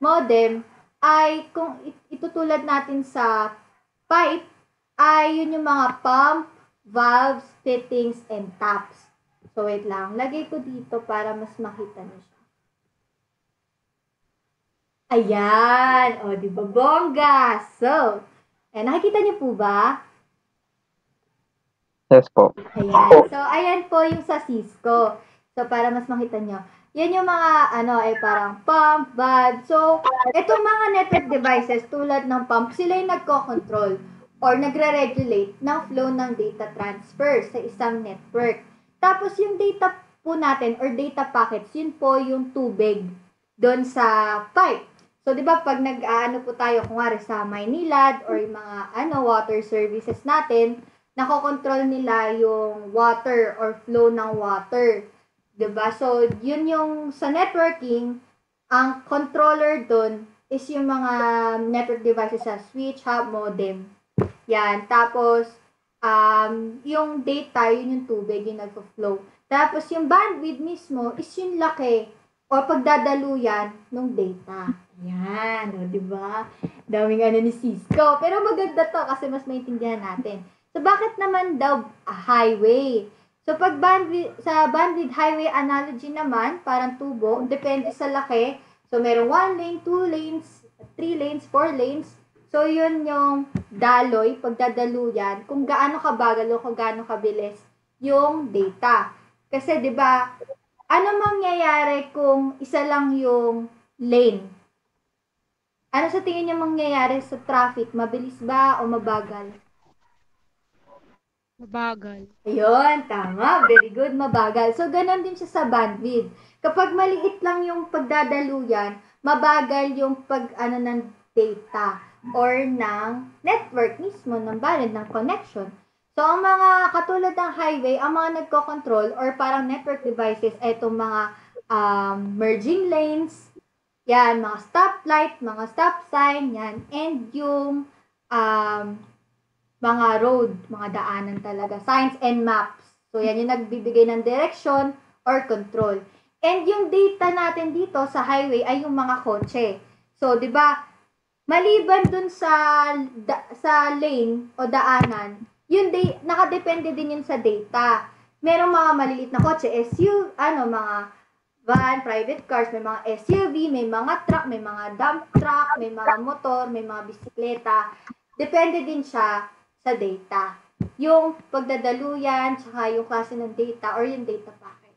modem, ay kung itutulad natin sa pipe, ay yun yung mga pump, valves, fittings, and taps. So, wait lang. Lagay ko dito para mas makita niyo siya. Ayan! O, di ba? Bongga! So, eh, nakikita niyo po ba? Yes po. Ayan. So, ayan po yung sa Cisco. So, para mas makita niyo. Yan yung mga, ano, ay parang pump, valve. So, itong mga network devices tulad ng pump, sila yung nagko-control or nagre-regulate ng flow ng data transfer sa isang network. Tapos, yung data po natin or data packets, yun po yung tubig doon sa pipe. So, di ba, pag nag-ano po tayo, kung wari sa Maynilad or yung mga, ano, water services natin, nako-control nila yung water or flow ng water. Diba? So, yun yung sa networking, ang controller dun is yung mga network devices sa switch, hub, modem. Yan. Tapos, um, yung data, yun yung tubig, yung nagpo-flow. Tapos, yung bandwidth mismo is yung laki o pagdadaluyan ng data. Yan. O, diba? Daming ano ni Cisco. Pero maganda to kasi mas maintindihan natin. So, bakit naman daw a highway? So, pag bandwidth, sa bandwidth highway analogy naman, parang tubo, depende sa laki. So, merong one lane, two lanes, three lanes, four lanes. So, yun yung daloy, pagdadaluyan, kung gaano kabagal o kung gaano kabilis yung data. Kasi, di ba, ano mangyayari kung isa lang yung lane? Ano sa tingin niyo mangyayari sa traffic? Mabilis ba o mabagal? Mabagal. Ayun, tama. Very good, mabagal. So, ganun din siya sa bandwidth. Kapag maliit lang yung pagdadaluyan, mabagal yung pag, ano, ng data or ng network mismo, ng bandwidth, ng connection. So, ang mga katulad ng highway, ang mga nagko-control or parang network devices, etong mga um, merging lanes, yan, mga stoplight, mga stop sign, yan, and yung um, mga road, mga daanan talaga, signs and maps. So, yan yung nagbibigay ng direction or control. And yung data natin dito sa highway ay yung mga kotse. So, di ba, maliban dun sa, da, sa lane o daanan, yun day, nakadepende din yun sa data. Merong mga maliliit na kotse, S U V, ano, mga van, private cars, may mga S U V, may mga truck, may mga dump truck, may mga motor, may mga bisikleta. Depende din siya sa data. Yung pagdadaluyan, tsaka yung klase ng data or yung data packet.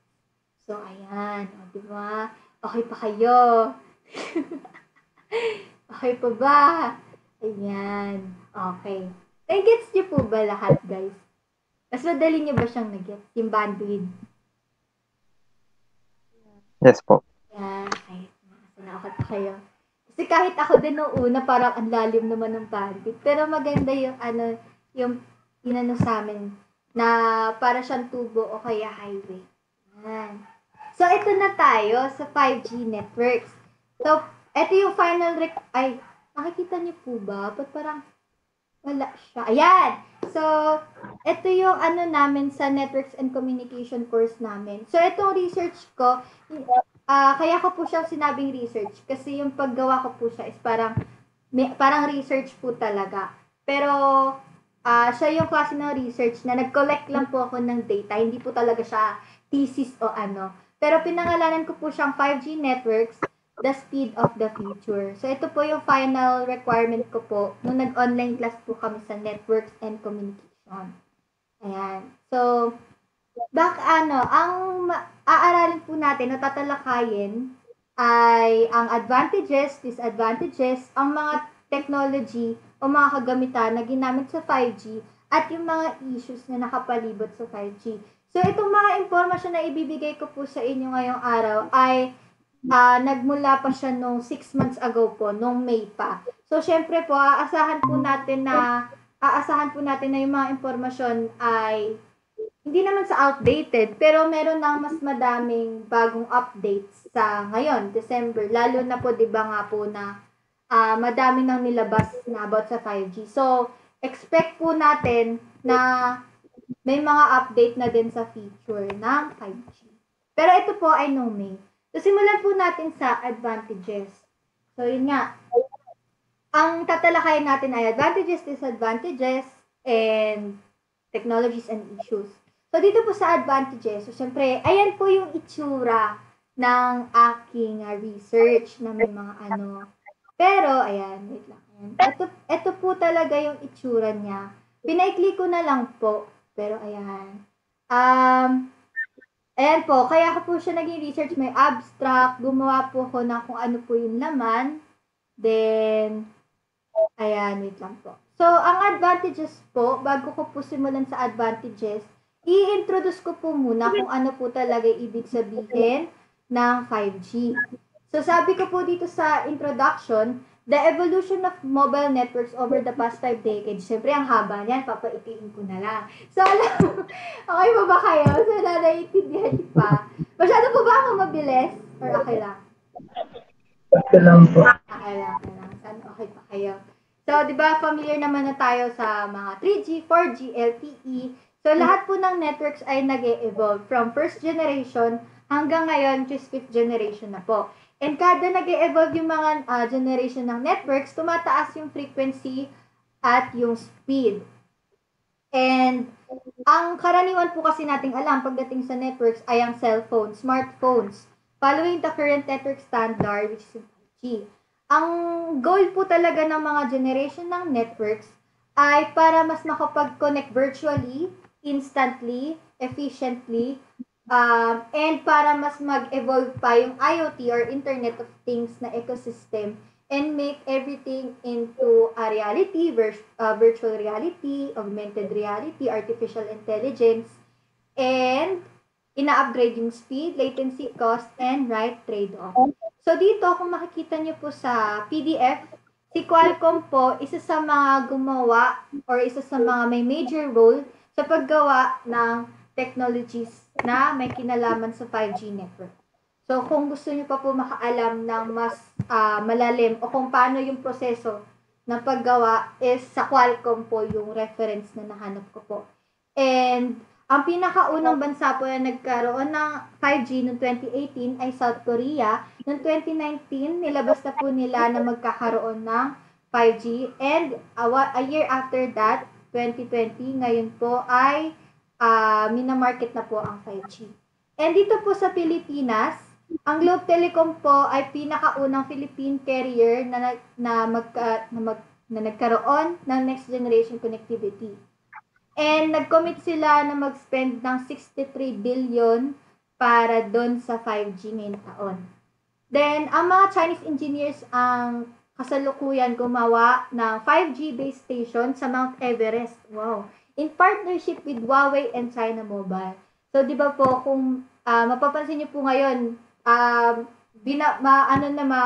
So, ayan. O, diba? Okay pa kayo? Okay pa ba? Ayan. Okay. Nag-gets niyo po ba lahat, guys? Mas madali niyo ba siyang nag-gets? Yung bandwidth? Yes po. Yeah, kahit nakakot pa kayo. Kasi kahit ako din noong una, parang ang lalim naman ng bandwidth. Pero maganda yung, ano, yung inano sa amin na para siyang tubo o kaya highway. Yan. So, ito na tayo sa five G networks. So, ito yung final rec... Ay, makikita niyo po ba? Ba't parang... Wala siya. Ayan! So, ito yung ano namin sa Networks and Communication course namin. So, itong research ko, uh, kaya ko po siya sinabing research kasi yung paggawa ko po siya is parang, may, parang research po talaga. Pero, uh, siya yung klase ng research na nag-collect lang po ako ng data. Hindi po talaga siya thesis o ano. Pero, pinangalanan ko po siyang five G Networks, the speed of the future. So, ito po yung final requirement ko po nung nag-online class po kami sa Networks and Communication. Ayan. So, back ano, ang aaralin po natin o tatalakayin ay ang advantages, disadvantages, ang mga technology o mga kagamitan na ginamit sa five G at yung mga issues na nakapalibot sa five G. So, itong mga impormasyon na ibibigay ko po sa inyo ngayong araw ay Uh, nagmula pa siya nung six months ago po, nung May pa. So, syempre po, aasahan po natin na, aasahan po natin na yung mga impormasyon ay, hindi naman sa outdated, pero meron ng mas madaming bagong updates sa ngayon, December. Lalo na po, di ba nga po na, uh, madami nang nilabas na about sa five G. So, expect po natin na may mga update na din sa feature ng five G. Pero ito po ay no May. So, simulan po natin sa advantages. So, yun nga. Ang tatalakayin natin ay advantages, disadvantages, and technologies and issues. So, dito po sa advantages. So, syempre, ayan po yung itsura ng aking research na may mga ano. Pero, ayan, wait lang. Ayan. Ito, ito po talaga yung itsura niya. Pinaikli ko na lang po. Pero, ayan. Um... Ayan po, kaya ko po siya naging research, may abstract, gumawa po ko na kung ano po yung laman. Then, ayan, wait lang po. So, ang advantages po, bago ko po simulan sa advantages, i-introduce ko po muna kung ano po talaga ibig sabihin ng five G. So, sabi ko po dito sa introduction, the evolution of mobile networks over the past five decades. Siyempre, ang haba niyan, papaitiin ko na lang. So, alam, okay pa ba kayo? So, nanaiintindihan niyo pa. Masyado po ba ako mabilis? Or okay lang? Okay lang po. Okay lang, okay lang. Okay pa kayo. So, di ba, familiar naman na tayo sa mga three G, four G, L T E. So, lahat po ng networks ay nag-e-evolve from first generation hanggang ngayon, just fifth generation na po. And kada nag-e-evolve yung mga uh, generation ng networks, tumataas yung frequency at yung speed. And ang karaniwan po kasi nating alam pagdating sa networks ay ang cellphone, smartphones, following the current network standard which is five G. Ang goal po talaga ng mga generation ng networks ay para mas makapag-connect virtually, instantly, efficiently, Um, and para mas mag-evolve pa yung I O T or Internet of Things na ecosystem and make everything into a reality, uh, virtual reality, augmented reality, artificial intelligence, and ina-upgrade yung speed, latency, cost, and right trade-off. So dito, kung makikita nyo po sa P D F, si Qualcomm po, isa sa mga gumawa or isa sa mga may major role sa paggawa ng technologies na may kinalaman sa five G network. So, kung gusto niyo pa po makaalam ng mas uh, malalim o kung paano yung proseso ng paggawa is sa Qualcomm po yung reference na nahanap ko po. And ang pinakaunang bansa po na nagkaroon ng five G noong twenty eighteen ay South Korea. Noong twenty nineteen, nilabas na po nila na magkakaroon ng five G. And uh, a year after that, twenty twenty, ngayon po ay uh, minamarket na po ang five G. And dito po sa Pilipinas, ang Globe Telecom po ay pinakaunang Philippine carrier na, na, magka, na, mag, na nagkaroon ng next generation connectivity. And nag-commit sila na mag-spend ng sixty-three billion para doon sa five G ngayong taon. Then, ang mga Chinese engineers ang kasalukuyan gumawa ng five G base station sa Mount Everest. Wow! In partnership with Huawei and China Mobile. So, di ba po, kung uh, mapapansin niyo po ngayon, Uh, bina, ma, ano na ma,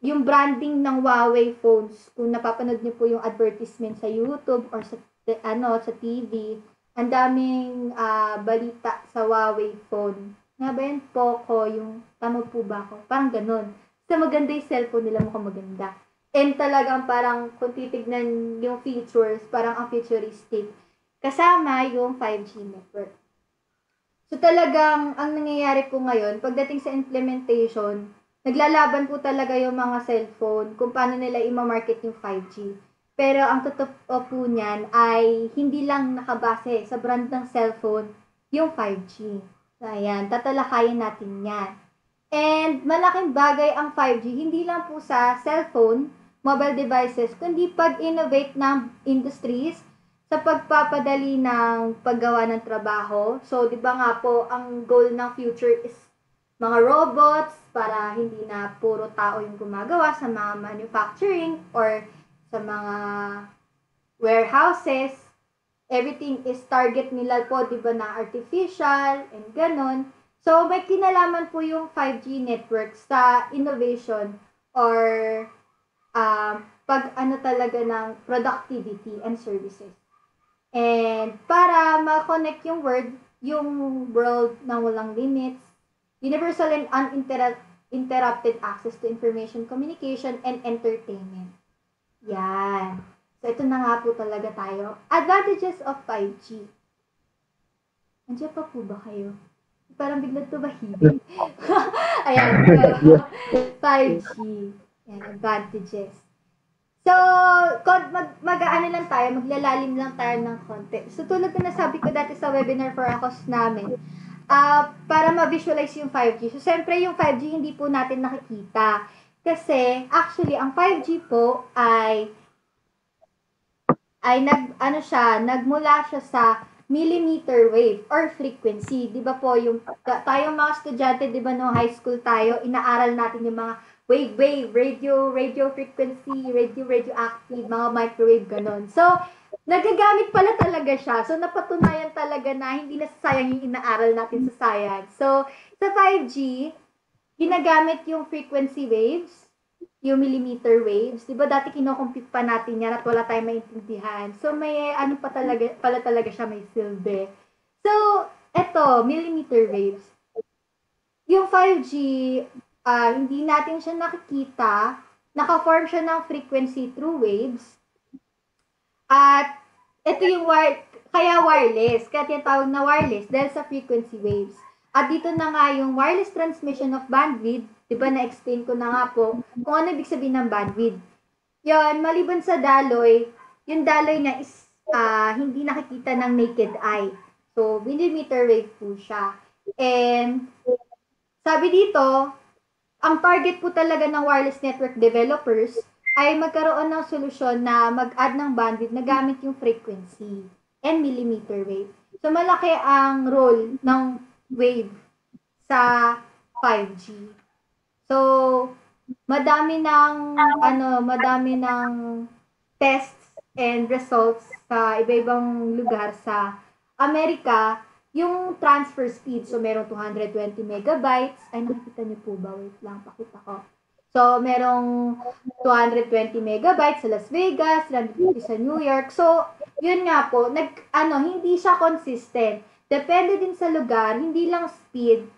yung branding ng Huawei phones, kung napapanood niyo po yung advertisement sa YouTube or sa, ano, sa T V, ang daming uh, balita sa Huawei phone. Nga ba yun po ko, yung tama po ba ako? Parang ganun. Sa maganda yung cellphone nila, mukhang maganda. And talagang parang kung titignan yung features, parang ang futuristic. Kasama yung five G network. So talagang ang nangyayari po ngayon, pagdating sa implementation, naglalaban po talaga yung mga cellphone kung paano nila i-market yung five G. Pero ang totoo po niyan ay hindi lang nakabase sa brand ng cellphone yung five G. So ayan, tatalakayin natin yan. And malaking bagay ang five G, hindi lang po sa cellphone, mobile devices, kundi pag-innovate ng industries, sa pagpapadali ng paggawa ng trabaho. So, di ba nga po, ang goal ng future is mga robots para hindi na puro tao yung gumagawa sa mga manufacturing or sa mga warehouses. Everything is target nila po, di ba, na artificial and ganun. So, may kinalaman po yung five G network sa innovation or uh, pag ano talaga ng productivity and services. And para ma-connect yung world, yung world na walang limits, universal and uninterrupted access to information, communication, and entertainment. Yan. So, ito na nga po talaga tayo. Advantages of five G. Andiyan pa po ba kayo? Parang bigla tumahimik. Ayan. So, five G. Yan, advantages. So, mag-aano mag lang tayo, maglalalim lang tayo ng konti. So, tulad na nasabi ko dati sa webinar for A C O S namin, uh, para ma-visualize yung five G. So, siyempre, yung five G hindi po natin nakikita. Kasi, actually, ang five G po ay, ay nag, ano siya, nagmula siya sa millimeter wave or frequency. Di ba po, yung, tayong mga estudyante, di ba, no, high school tayo, inaaral natin yung mga wave, wave, radio, radio frequency, radio, radioactive, mga microwave, ganon. So, nagagamit pala talaga siya. So, napatunayan talaga na hindi nasasayang yung inaaral natin sa science. So, sa five G, ginagamit yung frequency waves, yung millimeter waves. Diba dati kinocompute pa natin yan at wala tayong maintindihan. So, may ano pa talaga, pala talaga siya, may silbi. So, eto, millimeter waves. Yung five G, Uh, hindi natin siya nakikita, naka-form siya ng frequency through waves. At ito yung wire, kaya wireless, kaya tinatawag na wireless dahil sa frequency waves. At dito na nga yung wireless transmission of bandwidth, di ba na-explain ko na nga po kung ano ibig sabihin ng bandwidth. Yun, maliban sa daloy, yung daloy na is uh, hindi nakikita ng naked eye. So, millimeter wave po siya. And sabi dito, ang target po talaga ng wireless network developers ay magkaroon ng solusyon na mag-add ng bandwidth na gamit yung frequency and millimeter wave. So, malaki ang role ng wave sa five G. So, madami ng ano, madami ng tests and results sa iba-ibang lugar sa Amerika, yung transfer speed. So, merong two hundred twenty megabytes. Ay, nakikita niyo po ba? Wait lang, pakita ko. So, merong two hundred twenty megabytes sa Las Vegas, three hundred fifty sa New York. So, yun nga po, nag, ano, hindi siya consistent. Depende din sa lugar, hindi lang speed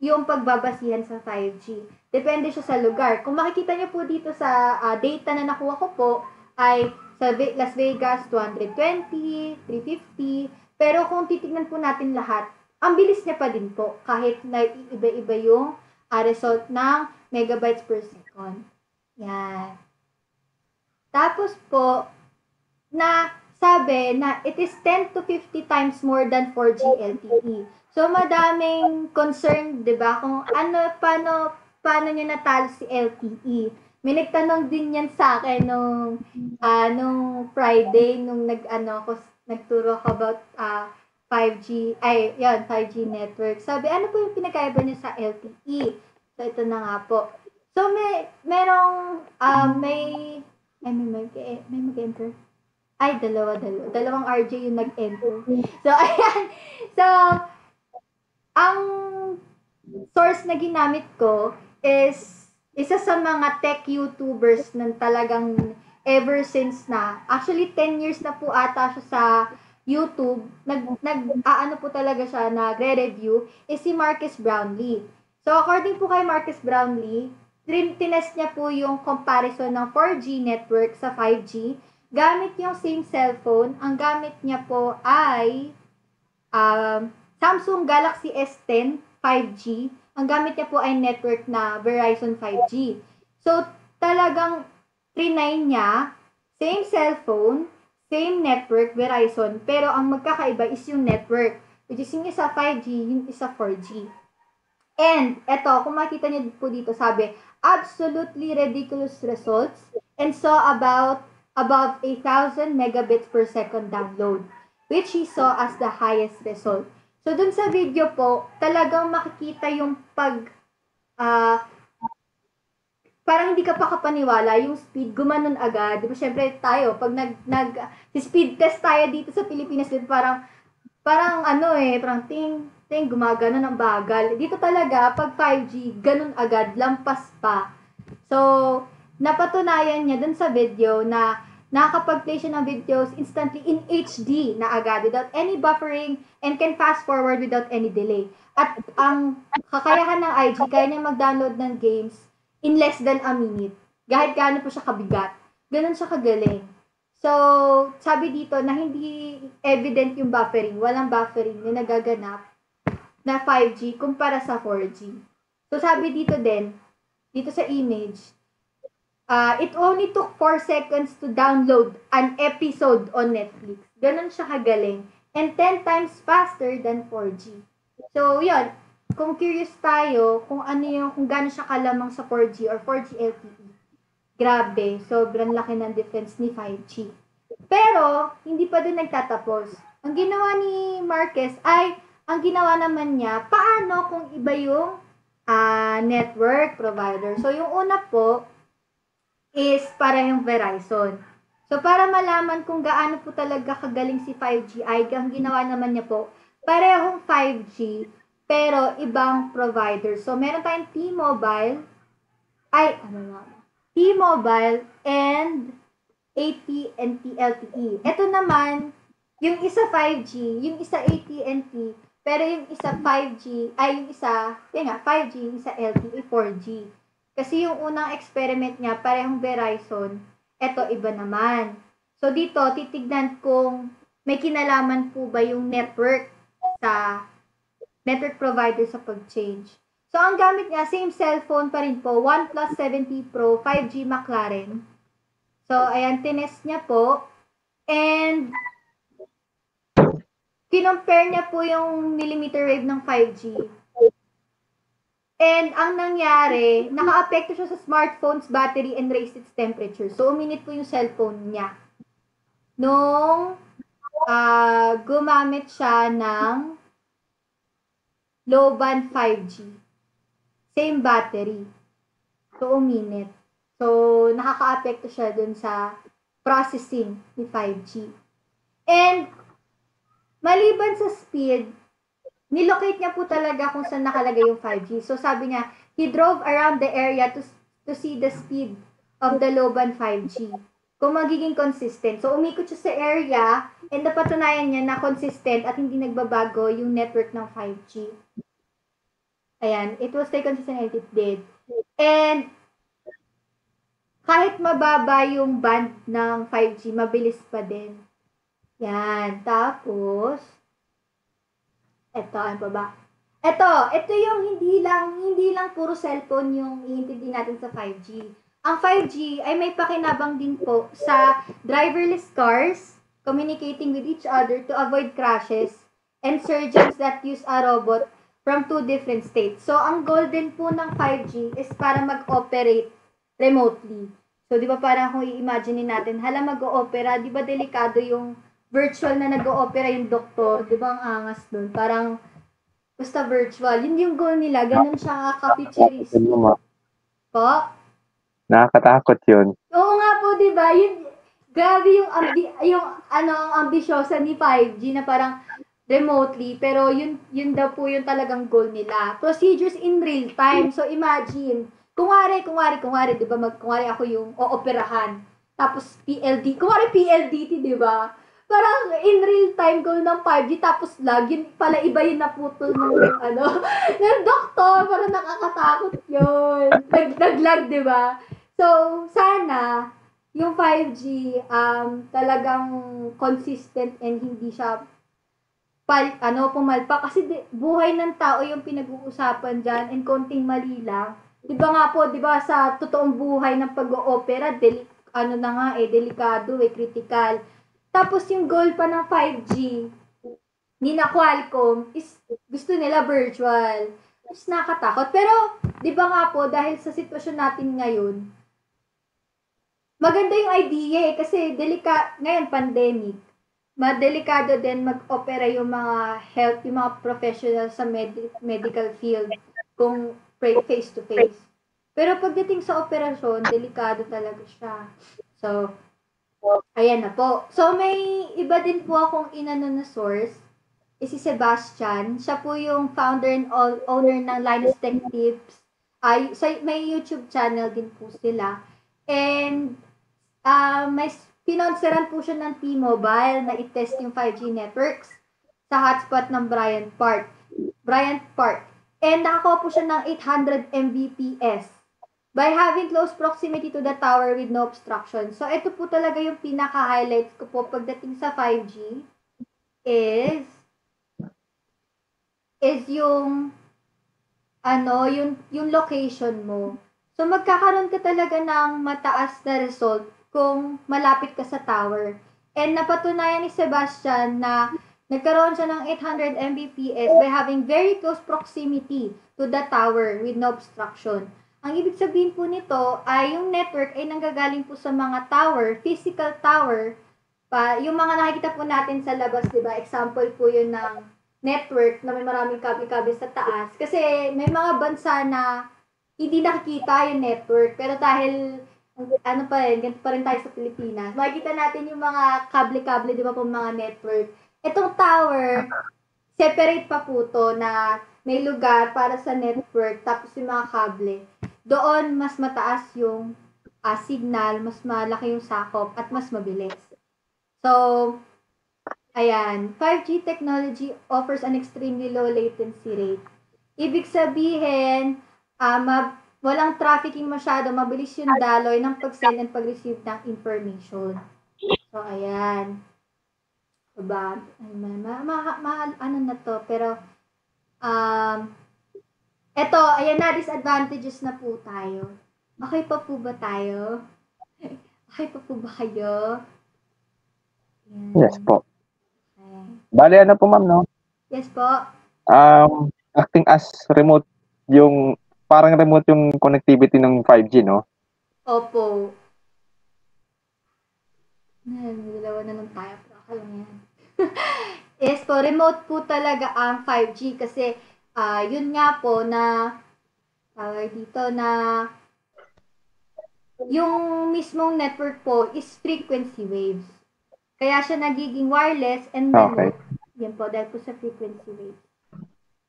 yung pagbabasihan sa five G. Depende siya sa lugar. Kung makikita niyo po dito sa uh, data na nakuha ko po, ay sa Las Vegas, two hundred twenty, three hundred fifty. Pero kung titignan po natin lahat, ang bilis niya pa din po kahit na iba-iba yung uh, result ng megabytes per second. Yan. Tapos po, na sabi na it is ten to fifty times more than four G L T E. So, madaming concern, di ba, kung ano, paano, paano niya natalo si L T E. May nagtanong din yan sa akin nung, uh, nung Friday, nung nag-ano ko, nagturo ko about uh, five G, ay, yun, five G network. Sabi, ano po yung pinakaiba niya sa L T E? So, ito na nga po. So, may, merong, uh, may, ay, may, may, may mag-enter. Ay, dalawa, dalawa. Dalawang R J yung nag-enter. So, ayan. So, ang source na ginamit ko is isa sa mga tech YouTubers ng talagang ever since na. Actually, ten years na po ata siya sa YouTube. Nag, nag aano po talaga siya, nagre-review, is si Marques Brownlee. So, according po kay Marques Brownlee, tinest niya po yung comparison ng four G network sa five G. Gamit yung same cellphone, ang gamit niya po ay um, Samsung Galaxy S ten five G. Ang gamit niya po ay network na Verizon five G. So, talagang trinay niya, same cellphone, same network, Verizon. Pero ang magkakaiba is yung network, which is yung isa five G, yung isa four G. And, eto, kung makita niyo po dito, sabi, absolutely ridiculous results and saw about above one thousand megabits per second download, which he saw as the highest result. So, dun sa video po, talagang makikita yung pag, uh, parang hindi ka pa kapaniwala, yung speed, gumanon agad. Diba, syempre tayo, pag nag, nag, speed test tayo dito sa Pilipinas, dito parang, parang ano eh, parang ting, ting, gumagano ng bagal. Dito talaga, pag five G, ganun agad, lampas pa. So, napatunayan niya dun sa video na nakakapag-play siya ng videos instantly in H D na agad without any buffering and can fast forward without any delay. At ang kakayahan ng I G, kaya niya mag-download ng games in less than a minute. Kahit gaano po siya kabigat. Ganun siya kagaling. So, sabi dito na hindi evident yung buffering. Walang buffering na nagaganap na five G kumpara sa four G. So, sabi dito din, dito sa image, Uh, it only took four seconds to download an episode on Netflix. Ganon siya kagaling. And ten times faster than four G. So, yun. Kung curious tayo, kung ano yung, kung ganon siya kalamang sa four G or four G L T E. Grabe. Sobrang laki ng difference ni five G. Pero, hindi pa dun nagtatapos. Ang ginawa ni Marques ay, ang ginawa naman niya, paano kung iba yung uh, network provider. So, yung una po, is para yung Verizon. So, para malaman kung gaano po talaga kagaling si five G, ay ang ginawa naman niya po, parehong five G, pero ibang provider. So, meron tayong T-Mobile, ay, ano nga, T-Mobile and A T and T L T E. Ito naman, yung isa five G, yung isa A T and T, pero yung isa five G, ay, yung isa, yun nga, five G, yung isa L T E, four G. Kasi yung unang experiment niya, parehong Verizon, eto iba naman. So, dito, titignan kung may kinalaman po ba yung network sa network provider sa pag-change. So, ang gamit niya, same cellphone pa rin po, OnePlus seventy Pro, five G McLaren. So, ayan, tinest niya po. And, kinompare niya po yung millimeter wave ng five G. And ang nangyari, naka-apekto siya sa smartphone's battery and raised its temperature. So, uminit po yung cellphone niya. Nung uh, gumamit siya ng low-band five G. Same battery. to a minute. So, nakaka-apekto siya dun sa processing ni five G. And, maliban sa speed, nilocate niya po talaga kung saan nakalagay yung five G. So, sabi niya, he drove around the area to to see the speed of the low-band five G. Kung magiging consistent. So, umikot siya sa area and napatunayan niya na consistent at hindi nagbabago yung network ng five G. Ayan. It will stay consistent and it did. And, kahit mababa yung band ng five G, mabilis pa din. Yan. Tapos, eto, ano pa ba? Eto, eto yung hindi lang, hindi lang puro cellphone yung iintindi natin sa five G. Ang five G ay may pakinabang din po sa driverless cars communicating with each other to avoid crashes and surgeons that use a robot from two different states. So, ang goal din po ng five G is para mag-operate remotely. So, di ba parang kung i-imagine natin, hala mag-o-opera, di ba delikado yung virtual na nag-o-opera yung doktor, di ba ang angas doon? Parang, basta virtual. Yun yung goal nila, ganun siya kaka-futurist. Po? Nakakatakot yun. Oo nga po, di ba? Yun, grabe yung, ambi yung ano, ambisyosa ni five G na parang remotely, pero yun, yun daw po yung talagang goal nila. Procedures in real time. So, imagine, kunwari, kunwari, kunwari, di ba? Kunwari ako yung ooperahan. Tapos, P L D T. Kunwari P L D T, di ba? Parang in real time goal ng five G, tapos lag. Yun pala iba yung naputol ng, ano, ng doktor. Parang nakakatakot yun. Nag, nag-lag, di ba? So, sana, yung five G, um, talagang consistent and hindi siya pal, ano, pumalpak. Kasi di, buhay ng tao yung pinag-uusapan dyan and konting mali lang. Di ba nga po, di ba, sa totoong buhay ng pag-o-opera, deli, ano na nga, eh, delikado, eh, critical. Tapos yung goal pa ng five G, ni na Qualcomm, is gusto nila virtual. Mas nakatakot. Pero, di ba nga po, dahil sa sitwasyon natin ngayon, maganda yung idea eh, kasi delika, ngayon pandemic, madelikado din mag-opera yung mga health, yung mga professionals sa med medical field kung face-to-face. -face. Pero pagdating sa operasyon, delikado talaga siya. So, ayan na po. So, may iba din po akong inano na source, is si Sebastian. Siya po yung founder and all, owner ng Linus Tech Tips. Ay, so, may YouTube channel din po sila. And, uh, may pinonseran po siya ng T-Mobile na itest yung five G networks sa hotspot ng Bryant Park. Bryant Park. And nakakuha po siya ng eight hundred megabits per second by having close proximity to the tower with no obstruction. So, ito po talaga yung pinaka-highlights ko po pagdating sa five G is is yung ano, yung, yung location mo. So, magkakaroon ka talaga ng mataas na result kung malapit ka sa tower. And napatunayan ni Sebastian na nagkaroon siya ng eight hundred megabits per second by having very close proximity to the tower with no obstruction. Ang ibig sabihin po nito ay yung network ay nanggagaling po sa mga tower, physical tower, pa, yung mga nakikita po natin sa labas, diba? Example po yun ng network na may maraming kable-kable sa taas. Kasi may mga bansa na hindi nakikita yung network, pero dahil ano pa rin, ganito pa rin tayo sa Pilipinas. Makikita natin yung mga kable-kable, di ba, po mga network. Itong tower, separate pa po to na may lugar para sa network, tapos yung mga kable. Doon, mas mataas yung uh, signal, mas malaki yung sakop, at mas mabilis. So, ayan, five G technology offers an extremely low latency rate. Ibig sabihin, uh, mab walang trafficking masyado, mabilis yung daloy ng pag-send and pag-receive ng information. So, ayan. Diba? Ay, ma, ma, ma, ano na to, pero, um, eto, ayan na, disadvantages na po tayo. Okay pa po ba tayo? Okay pa po ba kayo? Ayan. Yes po. Okay. Bale, ano po ma'am, no? Yes po. Um, acting as remote yung parang remote yung connectivity ng five G, no? Opo. Dalawa na lang tayo. Alam yan. Yes po, remote po talaga ang five G kasi uh, yun nga po na uh, dito na yung mismong network po is frequency waves. Kaya siya nagiging wireless and remote. Okay. Yan po, dahil po sa frequency waves.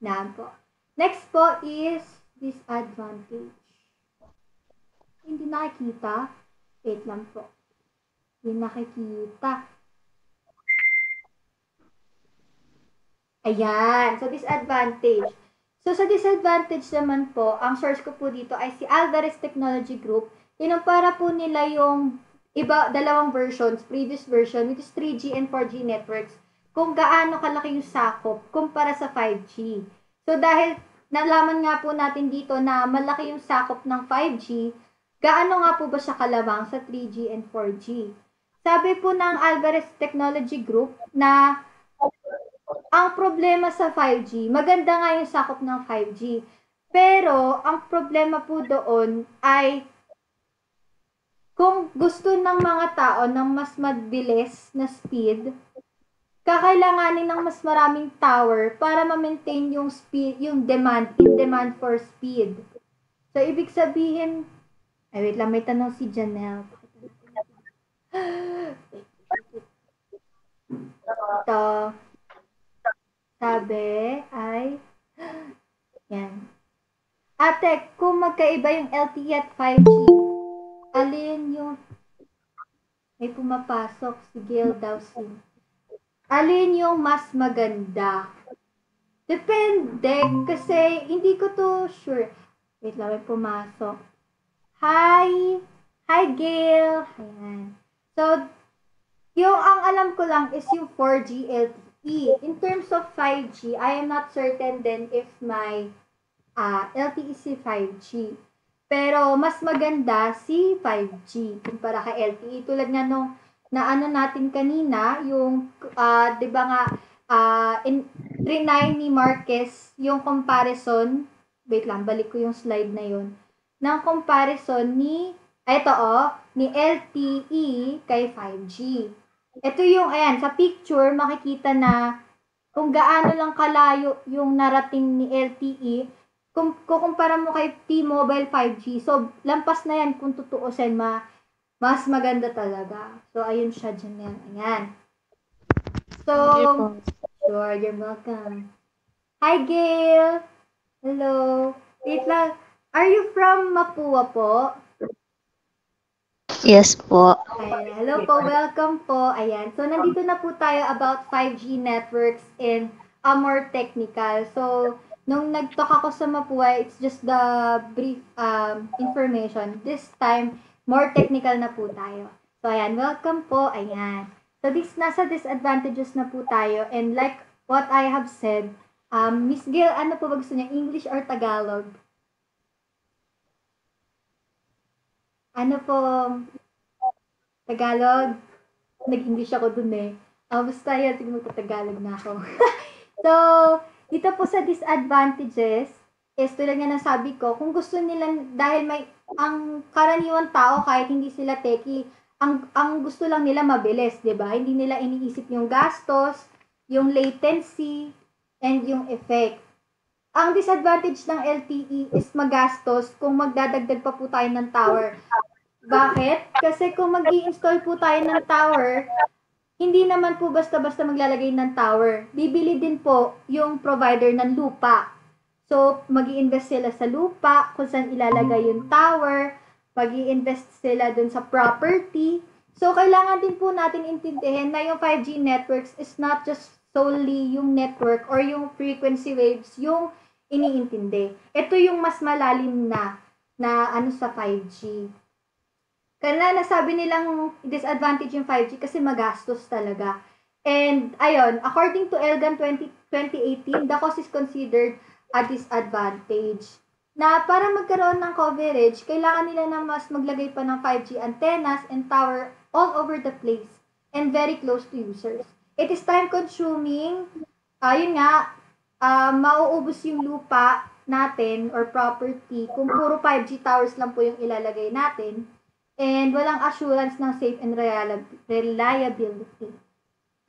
Naan po. Next po is disadvantage. Hindi nakikita. Wait lang po. Hindi nakikita. Ayan. So, disadvantage. So, sa disadvantage naman po, ang source ko po dito ay si Alvarez Technology Group. Inumpara po nila yung iba, dalawang versions, previous version, which is three G and four G networks, kung gaano kalaki yung sakop kumpara sa five G. So, dahil nalaman nga po natin dito na malaki yung sakop ng five G, gaano nga po ba siya kalawang sa three G and four G? Sabi po ng Alvarez Technology Group na ang problema sa five G, maganda nga yung sakop ng five G, pero ang problema po doon ay kung gusto ng mga tao ng mas mabilis na speed, kakailanganin ng mas maraming tower para ma-maintain yung speed, yung demand, in demand for speed. So, ibig sabihin, ay wait lang, may tanong si Janelle. Ito. Sabi ay, yan. Ate, kung magkaiba yung L T E at five G, alin yung, may pumapasok si Gail Dowsing. Alin yung mas maganda? Depende, kasi hindi ko to sure. Wait lang, may pumasok. Hi! Hi, Gail! Ayan. So, yung ang alam ko lang is yung four G L T E. In terms of five G, I am not certain then if my uh, L T E is five G. Pero mas maganda si five G kumpara ka L T E. Tulad nga nung naano natin kanina, yung, uh, di ba nga, uh, in, trinay ni Marques yung comparison, wait lang, balik ko yung slide na yun, ng comparison ni, eto o, oh, ni L T E kay five G. Ito yung, ayan, sa picture, makikita na kung gaano lang kalayo yung narating ni L T E. Kung kukumpara mo kay T-Mobile five G, so, lampas na yan kung tutuusin, ma, mas maganda talaga. So, ayun siya, Janelle. Ayan. So, sure, you're welcome. Hi, Gail! Hello. Wait lang. Are you from Mapua po? Yes po. Ayan. Hello po, welcome po. Ayan. So, nandito na po tayo about five G networks and uh, more technical. So, nung nag-talk ako sa Mapua, it's just the brief um, information. This time, more technical na po tayo. So, ayan. Welcome po. Ayan. So, this, nasa disadvantages na po tayo. And like what I have said, um, Miss Gail, ano po ba gusto niya? English or Tagalog? Ano po, Tagalog? Nag-English ako dun eh. Uh, basta yan, sige magta-Tagalog na ako. So, dito po sa disadvantages, is tulad nga nasabi ko, kung gusto nilang, dahil may, ang karaniwan tao, kahit hindi sila techie, ang, ang gusto lang nila mabilis, di ba? Hindi nila iniisip yung gastos, yung latency, and yung effect. Ang disadvantage ng L T E is magastos kung magdadagdag pa po tayo ng tower. Bakit? Kasi kung mag-i-install po tayo ng tower, hindi naman po basta-basta maglalagay ng tower. Bibili din po yung provider ng lupa. So, mag-i-invest sila sa lupa, kung saan ilalagay yung tower, mag-i-invest sila dun sa property. So, kailangan din po natin intindihin na yung five G networks is not just solely yung network or yung frequency waves yung iniintindi. Ito yung mas malalim na na ano sa five G. Kaya nasabi nilang disadvantage yung five G kasi magastos talaga. And ayun, according to Elgan twenty eighteen, the cost is considered a disadvantage. Na para magkaroon ng coverage, kailangan nila na mas maglagay pa ng five G antennas and tower all over the place and very close to users. It is time-consuming. Ayun uh, nga, uh, mauubos yung lupa natin or property kung puro five G towers lang po yung ilalagay natin and walang assurance ng safe and reliability.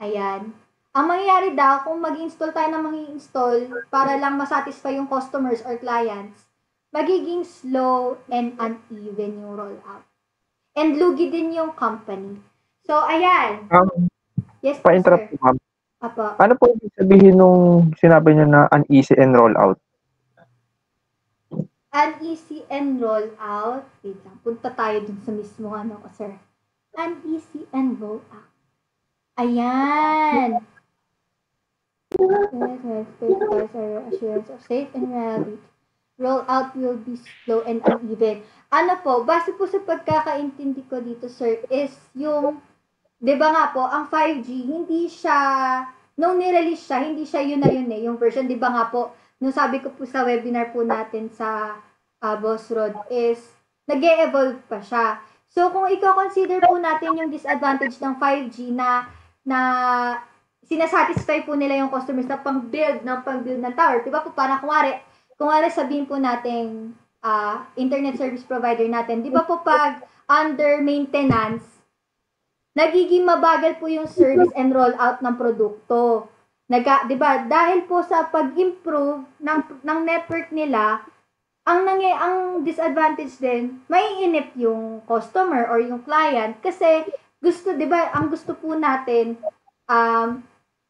Ayan. Ang mangyayari daw, kung mag-install tayo na mag-install para lang masatisfy yung customers or clients, magiging slow and uneven yung rollout. And lugi din yung company. So, ayan. Um, yes, pa-interrupt po, ma'am. Apo. Ano po ibig sabihin nung sinabi niyo na uneasy and rollout? Uneasy and rollout. Wait lang. Punta tayo dun sa mismo ano ko, sir. Uneasy and rollout. Ayan. Assurance of safe and reliability. Rollout will be slow and uneven. Ano po, base po sa pagkakaintindi ko dito, sir, is yung, di ba nga po, ang five G, hindi siya, nung nirelease siya, hindi siya yun na yun eh, yung version, di ba nga po, nung sabi ko po sa webinar po natin sa uh, Boss Rod, is nag-e-evolve pa siya. So, kung i-consider po natin yung disadvantage ng five G na, na, sinasatisfy po nila yung customers na pang-build, ng pang-build ng tower, di ba po, parang kumari, kung wala sabihin po natin uh, internet service provider natin, di ba po pag under maintenance, nagiging mabagal po yung service and rollout ng produkto. Naga, di ba? Dahil po sa pag-improve ng, ng network nila, ang, nangy- ang disadvantage din, maiinip yung customer or yung client kasi gusto, di ba, ang gusto po natin, um,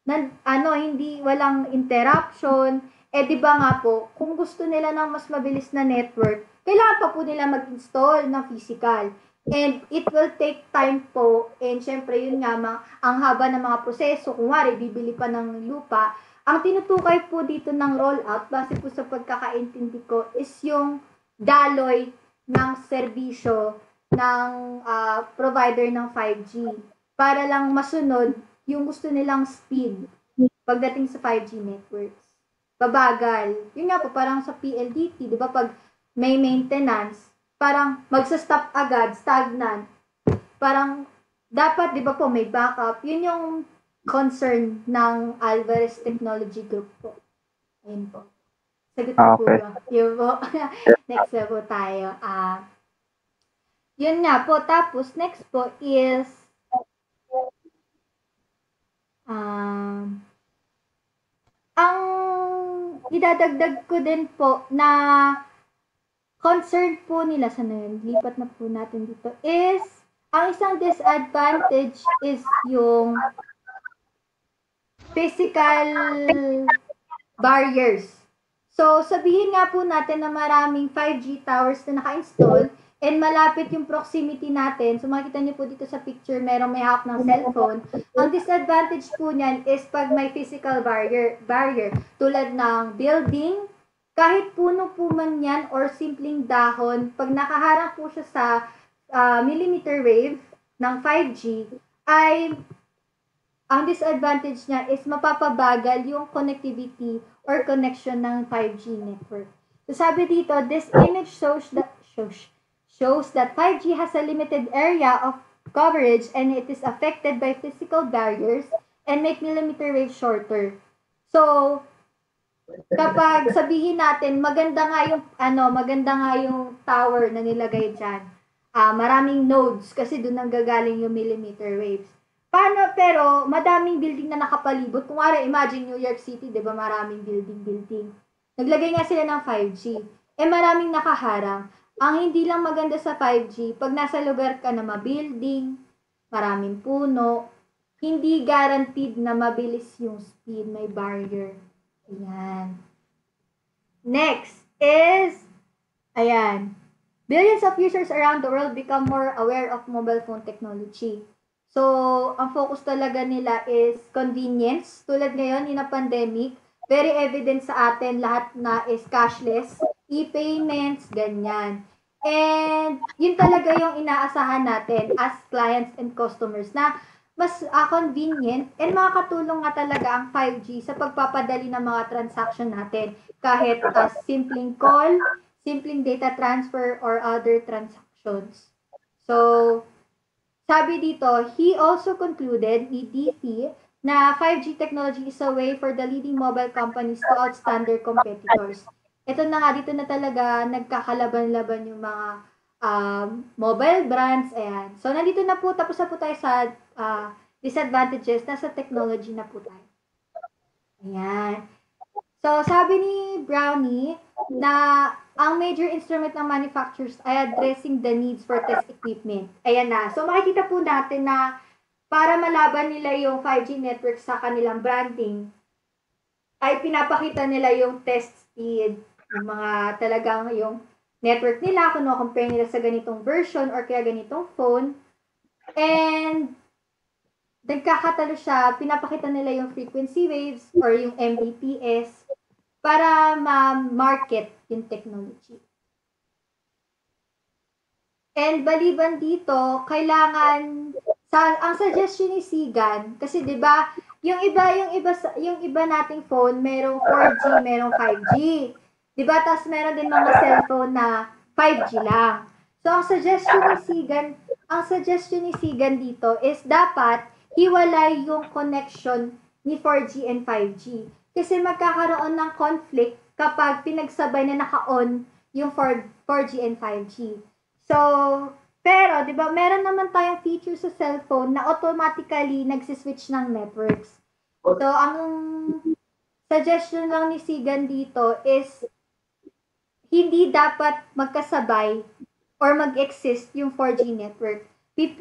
nan, ano, hindi, walang interruption. Eh, di ba nga po, kung gusto nila ng mas mabilis na network, kailangan pa po nila mag-install ng physical. And it will take time po. And syempre, yun nga, ang haba ng mga proseso, kung wari, bibili pa ng lupa. Ang tinutukay po dito ng rollout, base po sa pagkakaintindi ko, is yung daloy ng serbisyo ng uh, provider ng five G para lang masunod yung gusto nilang speed pagdating sa five G networks. Babagal. Yun nga po, parang sa P L D T, di ba, pag may maintenance, parang magsa-stop agad, stagnant. Parang dapat, di ba po, may backup. Yun yung concern ng Alvarez Technology Group po. Ayun po. Sagot ko po yun. Yun po. Next na po tayo. Uh, yun nga po. Tapos, next po is um, ang idadagdag ko din po na concern po nila sa ngayon, lipat na po natin dito, is ang isang disadvantage is yung physical barriers. So, sabihin nga po natin na maraming five G towers na naka-install and malapit yung proximity natin. So, makikita niyo po dito sa picture, merong may hawak ng cellphone. Ang disadvantage po niyan is pag may physical barrier, barrier tulad ng building, kahit puno po man yan or simpleng dahon, pag nakaharang po siya sa uh, millimeter wave ng five G, ay ang disadvantage niya is mapapabagal yung connectivity or connection ng five G network. So sabi dito, this image shows that, shows, shows that five G has a limited area of coverage and it is affected by physical barriers and make millimeter wave shorter. So, kapag sabihin natin, maganda nga yung, ano, maganda nga yung tower na nilagay dyan. Uh, maraming nodes kasi doon ang gagaling yung millimeter waves. Paano, pero madaming building na nakapalibot. Kung wala, imagine New York City, di ba, maraming building-building. Naglagay nga sila ng five G. Eh, maraming nakaharang. Ang hindi lang maganda sa five G, pag nasa lugar ka na ma-building, maraming puno, hindi guaranteed na mabilis yung speed, may barrier. Ayan. Next is, ayan, billions of users around the world become more aware of mobile phone technology. So, ang focus talaga nila is convenience. Tulad ngayon, in a pandemic, very evident sa atin lahat na is cashless, e-payments, ganyan. And, yun talaga yung inaasahan natin as clients and customers na mas uh, convenient and makakatulong nga talaga ang five G sa pagpapadali ng mga transaction natin. Kahit uh, simpleng call, simpleng data transfer, or other transactions. So, sabi dito, he also concluded, E D C, na five G technology is a way for the leading mobile companies to outstand their competitors. Ito na nga, dito na talaga nagkakalaban-laban yung mga um, mobile brands. Ayan. So, nandito na po, tapos na po tayo sa uh, disadvantages. Nasa technology na po tayo. Ayan. So, sabi ni Brownie na ang major instrument ng manufacturers ay addressing the needs for test equipment. Ayan na. So, makikita po natin na para malaban nila yung five G network sa kanilang branding, ay pinapakita nila yung test speed, yung mga talagang yung network nila, kung compare nila sa ganitong version or kaya ganitong phone. And, nagkakatalo siya, pinapakita nila yung frequency waves or yung M B P S para ma-market yung technology. And baliban dito, kailangan sa ang suggestion ni Sigan kasi 'di ba, yung iba yung iba yung iba nating phone, merong four G, merong five G. 'Di ba? Tas meron din mga cellphone na five G lang. So ang suggestion ni Sigan, ang suggestion ni Sigan dito is dapat hiwalay yung connection ni four G and five G. Kasi magkakaroon ng conflict kapag pinagsabay na naka-on yung four G and five G. So, pero, di ba, meron naman tayong feature sa cellphone na automatically nagsiswitch ng networks. So, ang suggestion lang ni Sigan dito is hindi dapat magkasabay or mag-exist yung four G network.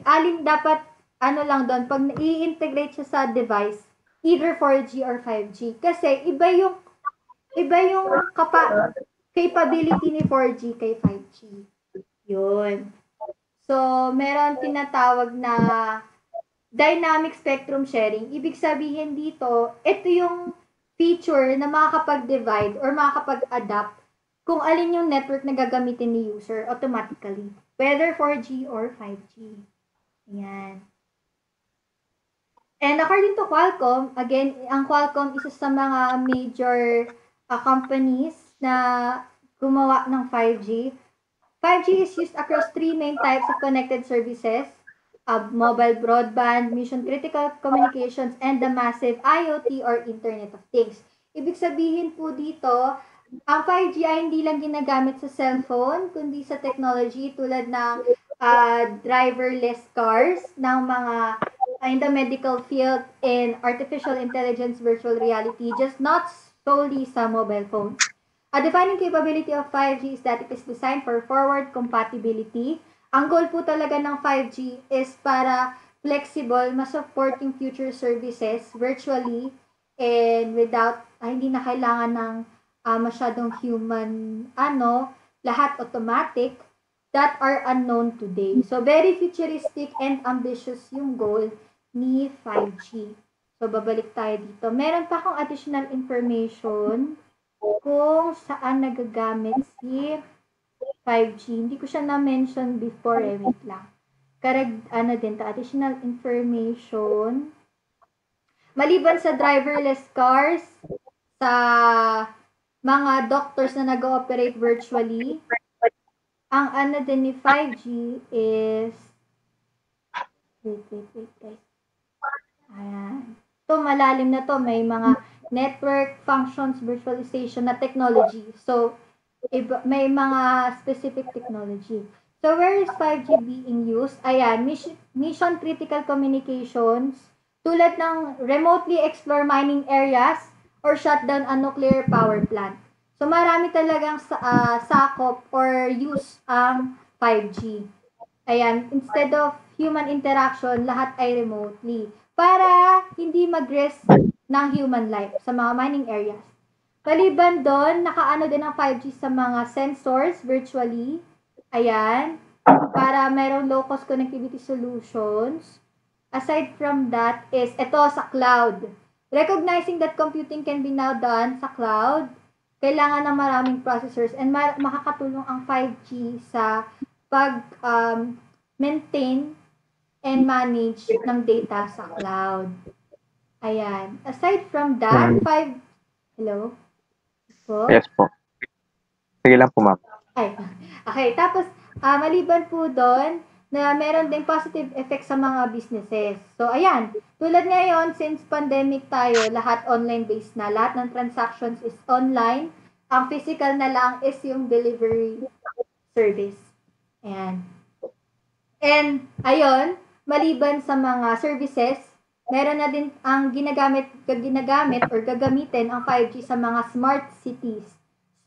Alin dapat, ano lang doon, pag i-integrate siya sa device, either four G or five G. Kasi iba yung iba yung kapa, capability ni four G kay five G. Yun. So, meron tinatawag na dynamic spectrum sharing. Ibig sabihin dito, ito yung feature na makakapag-divide or makakapag-adapt kung alin yung network na gagamitin ni user automatically. Whether four G or five G. Ayan. And according to Qualcomm, again, ang Qualcomm isa sa mga major uh, companies na gumawa ng five G. five G is used across three main types of connected services, uh, mobile broadband, mission-critical communications, and the massive I O T or Internet of Things. Ibig sabihin po dito, ang five G ay hindi lang ginagamit sa cellphone, kundi sa technology tulad ng uh, driverless cars, ng mga in the medical field, in artificial intelligence, virtual reality, just not solely sa mobile phones. A defining capability of five G is that it is designed for forward compatibility. Ang goal po talaga ng five G is para flexible, masupporting future services virtually and without, ah, hindi na kailangan ng ah, masyadong human, ano, lahat automatic that are unknown today. So, very futuristic and ambitious yung goal ni five G. So, babalik tayo dito. Meron pa akong additional information kung saan nagagamit si five G. Hindi ko siya na-mention before. Eh. Wait lang. Karag, ano din to, additional information. Maliban sa driverless cars, sa mga doctors na nag-ooperate virtually, ang ano din ni five G is, wait, wait, wait, guys. Ayan. Ito, malalim na to. May mga network functions virtualization na technology. So, iba, may mga specific technology. So, where is five G being used? Ayan, mission, mission critical communications, tulad ng remotely explore mining areas or shut down a nuclear power plant. So, marami talagang uh, sakop or use ang five G. Ayan, instead of human interaction, lahat ay remotely. Para hindi mag-risk ng human life sa mga mining areas. Paliban doon, nakaano din ang five G sa mga sensors virtually. Ayan, para merong low-cost connectivity solutions. Aside from that is, ito sa cloud. Recognizing that computing can be now done sa cloud, kailangan ng maraming processors and ma makakatulong ang five G sa pag-maintain um, and manage ng data sa cloud. Ayan. Aside from that, five... Hello? Po? Yes po. Sige lang po, ma'am. Ay, okay. Tapos, uh, maliban po doon, na meron ding positive effect sa mga businesses. So, ayan. Tulad ngayon, since pandemic tayo, lahat online-based na. Lahat ng transactions is online. Ang physical na lang is yung delivery service. Ayan. And, ayun, maliban sa mga services, meron na din ang ginagamit, ginagamit or gagamitin ang five G sa mga smart cities,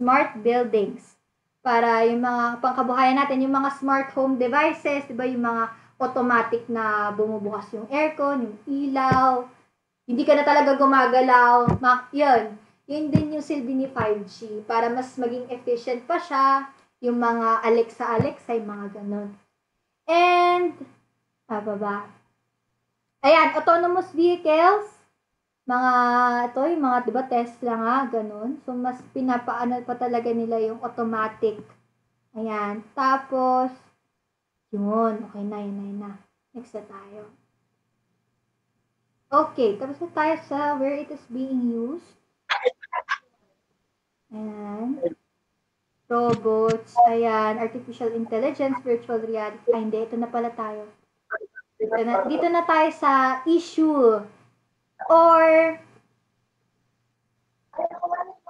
smart buildings. para yung mga pangkabuhayan natin, yung mga smart home devices, di ba, yung mga automatic na bumubukas yung aircon, yung ilaw, hindi ka na talaga gumagalaw, mak yun. Yun din yung silbi ni five G, para mas maging efficient pa siya, yung mga Alexa, Alexa, yung mga ganun. And, ah, baba. Ayan, autonomous vehicles, mga, ito yung mga, diba, Tesla nga, ganun. So, mas pinapaano pa talaga nila yung automatic. Ayan, tapos, yun, okay na, yun na, yun na. Next na tayo. Okay, tapos na tayo sa where it is being used. Ayan. Robots, ayan, artificial intelligence, virtual reality. Ay, hindi, ito na pala tayo. Dito na, dito na tayo sa issue. Or,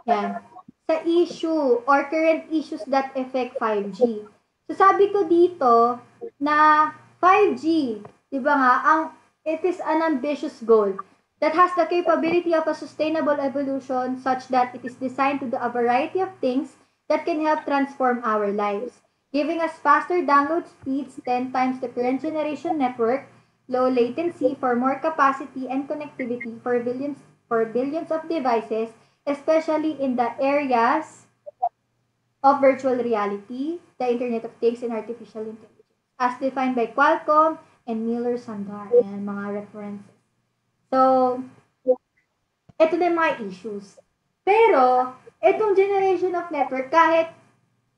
yan, sa issue or current issues that affect five G. So, sabi ko dito na five G, di ba nga, ang, it is an ambitious goal that has the capability of a sustainable evolution such that it is designed to do a variety of things that can help transform our lives, giving us faster download speeds, ten times the current generation network, low latency for more capacity and connectivity for billions for billions of devices, especially in the areas of virtual reality, the Internet of Things, and artificial intelligence, as defined by Qualcomm and Miller Sandar, and mga references. So, ito na yung mga issues. Pero, itong generation of network, kahit,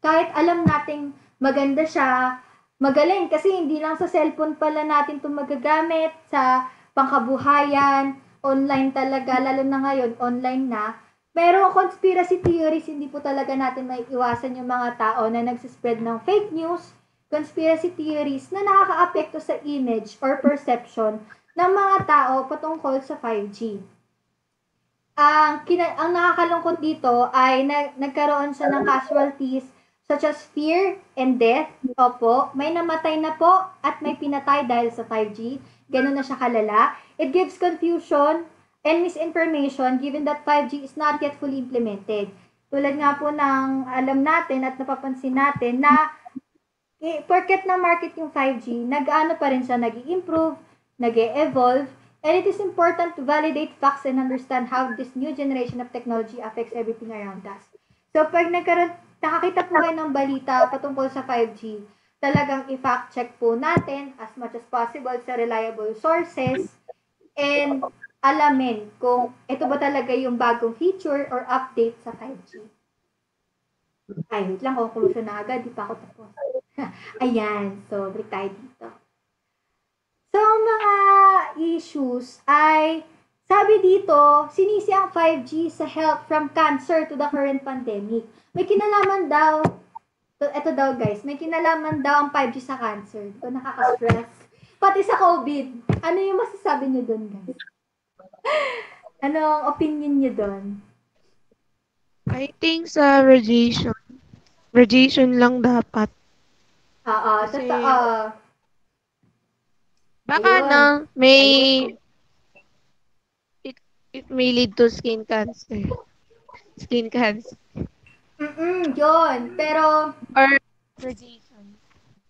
kahit alam nating maganda siya, magaling, kasi hindi lang sa cellphone pala natin ito magagamit, sa pangkabuhayan, online talaga, lalo na ngayon, online na. Pero conspiracy theories, hindi po talaga natin may iwasan yung mga tao na nagsispread ng fake news, conspiracy theories na nakaka-apekto sa image or perception ng mga tao patungkol sa five G. Ang, kina ang nakakalungkot dito ay na nagkaroon siya ng casualties such as fear and death. Opo, may namatay na po at may pinatay dahil sa five G. Ganun na siya kalala. It gives confusion and misinformation given that five G is not yet fully implemented. Tulad nga po ng alam natin at napapansin natin na eh, porket na market yung five G, nag-ano pa rin siya, nag-i-improve, nag-e-evolve, and it is important to validate facts and understand how this new generation of technology affects everything around us. So, pag nagkaroon nakakita po kayo ng balita patungkol sa five G, talagang i-fact check po natin as much as possible sa reliable sources and alamin kung ito ba talaga yung bagong feature or update sa five G. Ay, wait lang, conclusion na agad, di pa ako tapos. Ayan, so break tayo dito. So, mga issues ay, sabi dito, sinisi ang five G sa health from cancer to the current pandemic. May kinalaman daw, eto daw guys, may kinalaman daw ang five G sa cancer. Ito nakaka-stress. Pati sa COVID. Ano yung masasabi nyo doon guys? Anong opinion nyo doon? I think sa radiation. Radiation lang dapat. Oo, totoo. Baka na may... It may lead to skin cancer. Skin cancer. Mm-mm, yun. Pero... Or radiation.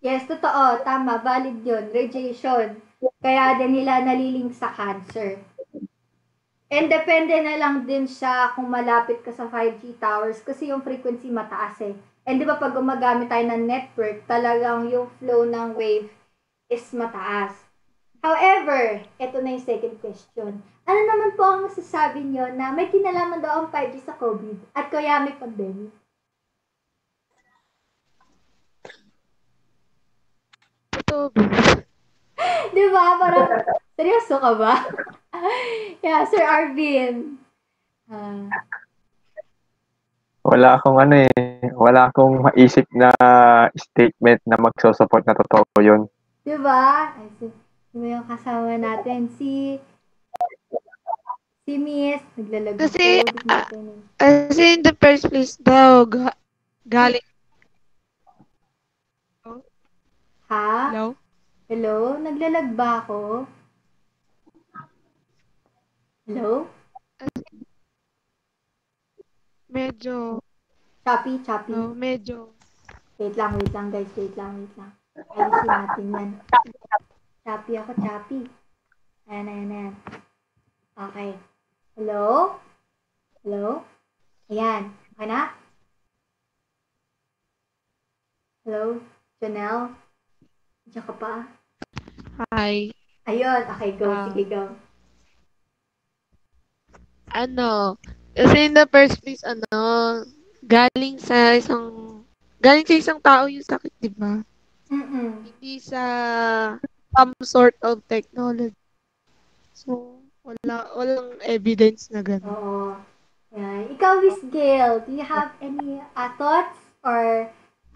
Yes, totoo. Tama. Valid yun. Radiation. Kaya din nila naliling sa cancer. And depende na lang din siya kung malapit ka sa five G towers kasi yung frequency mataas eh. And di ba pag gumagamit tayo ng network, talagang yung flow ng wave is mataas. However, ito na yung second question. Ano naman po ang masasabi niyo na may kinalaman daw ang five G sa COVID at kaya may pandemic? Ito. Diba? Parang, seryoso ka ba? Yeah, Sir Arvin. Uh, wala akong ano eh. Wala akong maisip na statement na magsusupport na totoo yun. Diba? I see. May yung kasama natin si si Miss naglalagay kasi kasi in the first place daw ga, galing ha hello hello naglalag ba ako hello medyo choppy choppy no, medyo Wait lang, wait lang guys, wait lang, wait lang. Ayusin natin yan. Choppy ako, choppy. Ayan, ayan, ayan. Okay. Hello? Hello? Ayan. Okay na? Hello? Janelle? Diyan ka pa? Hi. Ayun. Okay, go. Uh, Sige, go. Ano? Kasi in the first place, ano, galing sa isang, galing sa isang tao yung sakit, di ba? Mm-mm. Hindi sa some sort of technology. So, wala, walang evidence na gano'n. Oo. Yan. Ikaw, Miss Gail, do you have any uh, thoughts or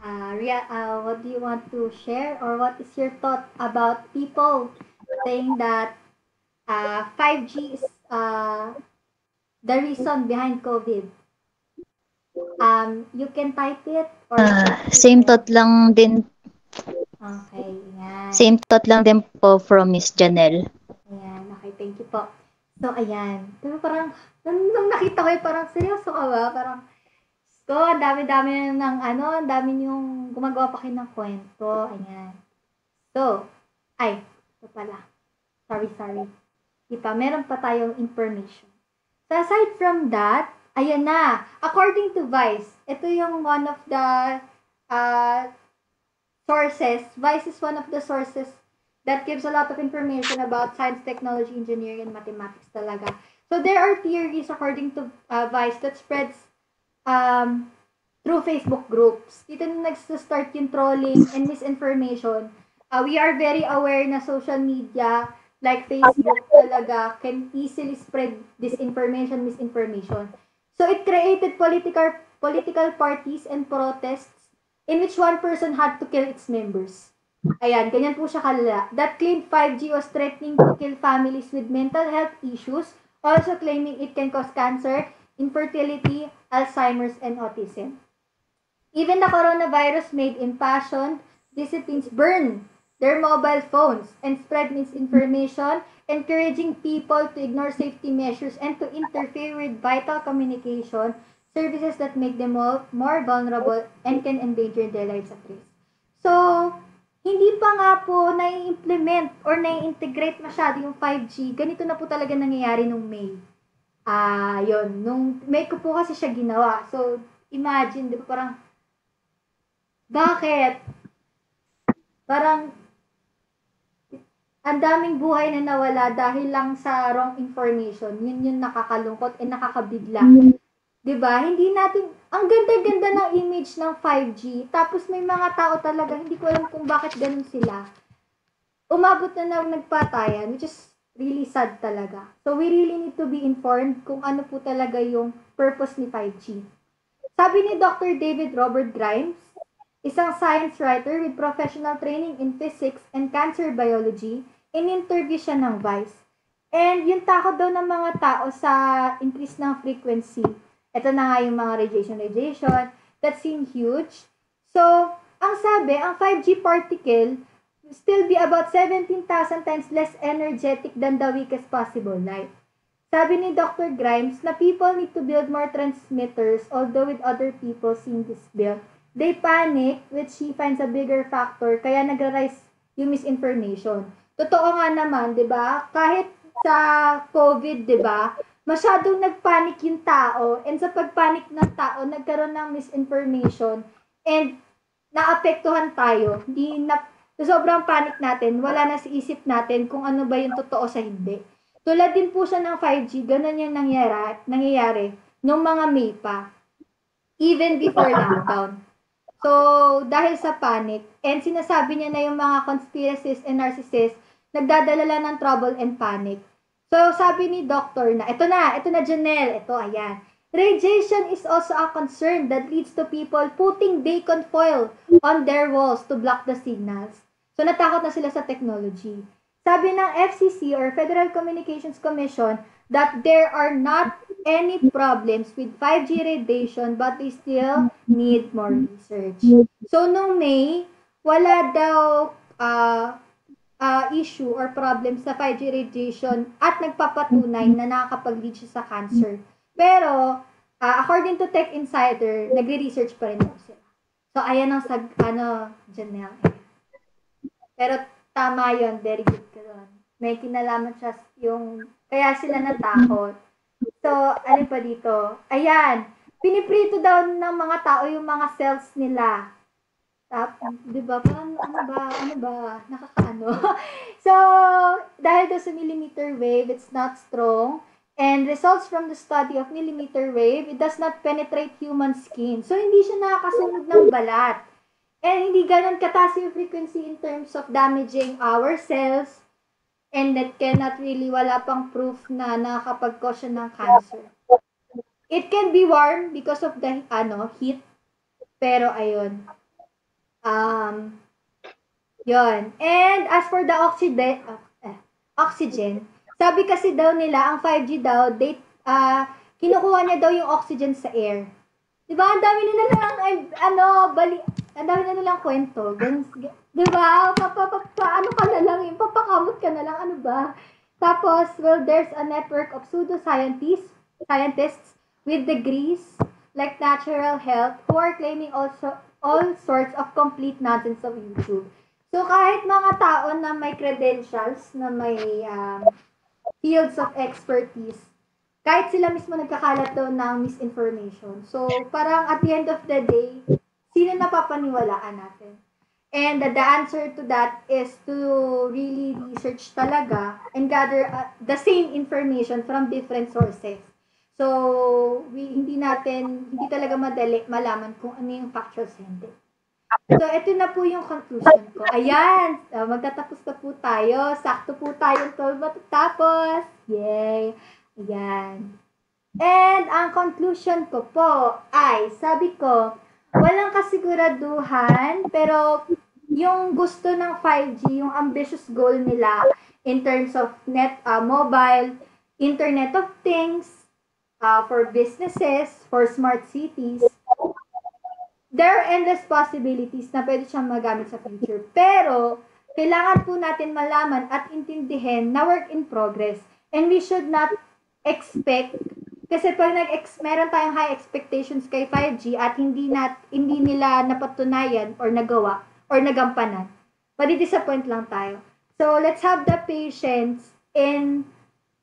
uh, rea uh, what do you want to share or what is your thought about people saying that uh, five G is uh, the reason behind COVID? Um, you can type it or uh, same thought lang din. Okay, yan. Same thought lang din po from Miss Janelle. Ayan, okay, thank you po. So, ayan. Pero parang, nung, nung nakita ko yung parang, seryoso ka ba? Parang, so, dami-dami ng ano, dami yung gumagawa pa kayo ng kwento. Ayan. So, ay, ito pala. Sorry, sorry. Di pa, meron pa tayong information. So aside from that, ayan na, according to VICE, ito yung one of the uh, sources. VICE is one of the sources that gives a lot of information about science, technology, engineering, and mathematics talaga. So there are theories according to uh, VICE that spreads um, through Facebook groups. Dito na nag-start yung trolling and misinformation. Uh, we are very aware na social media like Facebook talaga can easily spread disinformation, misinformation. So it created political political parties and protests in which one person had to kill its members. Ayan, ganyan po siya kalala. That claimed five G was threatening to kill families with mental health issues, also claiming it can cause cancer, infertility, Alzheimer's, and autism. Even the coronavirus made impassioned disciplines burn their mobile phones and spread misinformation, encouraging people to ignore safety measures and to interfere with vital communication services that make them all more vulnerable and can endanger their lives at risk. So, hindi pa nga po nai-implement or nai-integrate masyado yung five G. Ganito na po talaga nangyayari nung May. Ah, uh, yun. Nung May ko po kasi siya ginawa. So, imagine, di ba parang, bakit? Parang, ang daming buhay na nawala dahil lang sa wrong information. Yun yung nakakalungkot at nakakabigla. Diba? Hindi natin, ang ganda-ganda ng image ng five G. Tapos may mga tao talaga, hindi ko alam kung bakit ganun sila. Umabot na ng nagpatayan, which is really sad talaga. So we really need to be informed kung ano po talaga yung purpose ni five G. Sabi ni Doctor David Robert Grimes, isang science writer with professional training in physics and cancer biology, in-interview siya ng VICE. And yung takot daw ng mga tao sa increase ng frequency. Ito na nga yung mga radiation, radiation. That seemed huge. So, ang sabi, ang five G particle will still be about seventeen thousand times less energetic than the weakest possible light. Sabi ni Doctor Grimes na people need to build more transmitters, although with other people seeing this build, they panic, which she finds a bigger factor, kaya nagra-rise yung misinformation. Totoo nga naman, di ba? Kahit sa COVID, di ba? Masyadong nagpanic yung tao, and sa pagpanic ng tao, nagkaroon ng misinformation, and naapektuhan tayo. Hindi na, sobrang panic natin, wala na sa isip natin kung ano ba yung totoo sa hindi. Tulad din po siya ng five G, ganun yung nangyari, nangyayari nung mga May pa, even before lockdown. So, dahil sa panic, and sinasabi niya na yung mga conspiracists and narcissists, nagdadalala ng trouble and panic. So, sabi ni Doctor na, ito na, ito na Janelle, ito, ayan. Radiation is also a concern that leads to people putting bacon foil on their walls to block the signals. So, natakot na sila sa technology. Sabi ng F C C or Federal Communications Commission that there are not any problems with five G radiation but they still need more research. So, nung May, wala daw uh, uh, issue or problem sa five G radiation at nagpapatunay na nakakapag-lead siya sa cancer. Pero, uh, according to Tech Insider, nagre-research pa rin daw sila. So, ayan ang sag, ano, Janelle. Pero tama yun, very good ka doon. May kinalaman siya yung, kaya sila natakot. So, ano pa dito? Ayan, piniprito daw ng mga tao yung mga cells nila. Tapos, di ba, parang ano ba, ano ba, nakakaano. So, dahil daw sa millimeter wave, it's not strong. And results from the study of millimeter wave, it does not penetrate human skin. So, hindi siya nakakasunod ng balat. And hindi ganun kataas yung frequency in terms of damaging our cells. And that cannot really, wala pang proof na nakakapag-cause siya ng cancer. It can be warm because of the ano, heat. Pero, ayun. Um, yun. And as for the oxygen, uh, eh, oxygen, sabi kasi daw nila, ang five G daw, they, uh, kinukuha niya daw yung oxygen sa air. Diba? Ang dami na lang, ay, ano, bali, ang dami na lang kwento. Diba? Papapapa, ano ka na lang, papakamot ka na lang, ano ba? Tapos, well, there's a network of pseudoscientists, scientists with degrees, like natural health, who are claiming also all sorts of complete nonsense of YouTube. So, kahit mga tao na may credentials, na may, um, fields of expertise, kahit sila mismo nagkakalat daw ng misinformation. So, parang at the end of the day, sino napapaniwalaan natin? And uh, the answer to that is to really research talaga and gather uh, the same information from different sources. So, we, hindi natin, hindi talaga madali malaman kung ano yung factual sentence. So, ito na po yung conclusion ko. Ayan, uh, magtatapos na po tayo. Sakto po tayo tol matatapos. Yay! Ayan. And ang conclusion ko po ay, sabi ko, walang kasiguraduhan, pero yung gusto ng five G, yung ambitious goal nila in terms of net, uh, mobile, Internet of Things, uh, for businesses, for smart cities, there are endless possibilities na pwede siyang magamit sa future. Pero, kailangan po natin malaman at intindihin na work in progress. And we should not expect, kasi pag nag-ex, meron tayong high expectations kay five G at hindi, nat, hindi nila napatunayan or nagawa or nagampanan, madi-disappoint lang tayo. So, let's have the patience in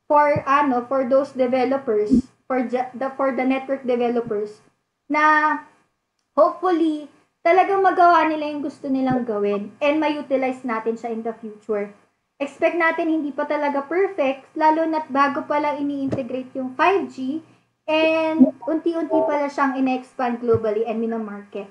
for, ano, for those developers, for the, for the network developers na hopefully, talagang magawa nila yung gusto nilang gawin and ma-utilize natin siya in the future. Expect natin hindi pa talaga perfect, lalo na't bago pa lang ini-integrate yung five G and unti-unti pala siyang in-expand globally and minamarket.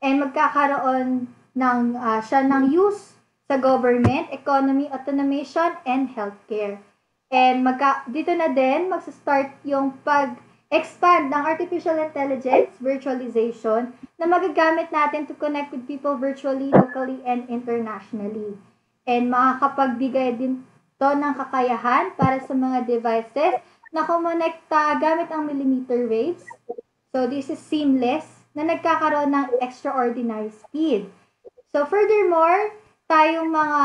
And magkakaroon ng, uh, siya ng use sa government, economy, automation, and healthcare. And magka, dito na din, magsa-start yung pag- expand ng artificial intelligence, virtualization, na magagamit natin to connect with people virtually, locally, and internationally. And makakapagbigay din to ng kakayahan para sa mga devices na kumonekta gamit ang millimeter waves. So, this is seamless na nagkakaroon ng extraordinary speed. So, furthermore, tayong mga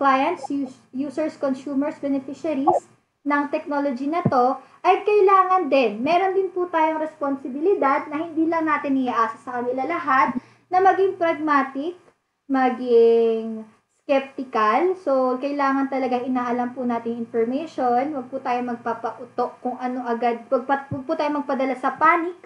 clients, users, consumers, beneficiaries ng technology na to, ay kailangan din, meron din po tayong responsibilidad na hindi lang natin iaasa sa kanila lahat, na maging pragmatic, maging skeptical. So, kailangan talaga inaalam po natin information. Huwag po tayong magpapauto kung ano agad. Huwag po, po tayong magpadala sa panic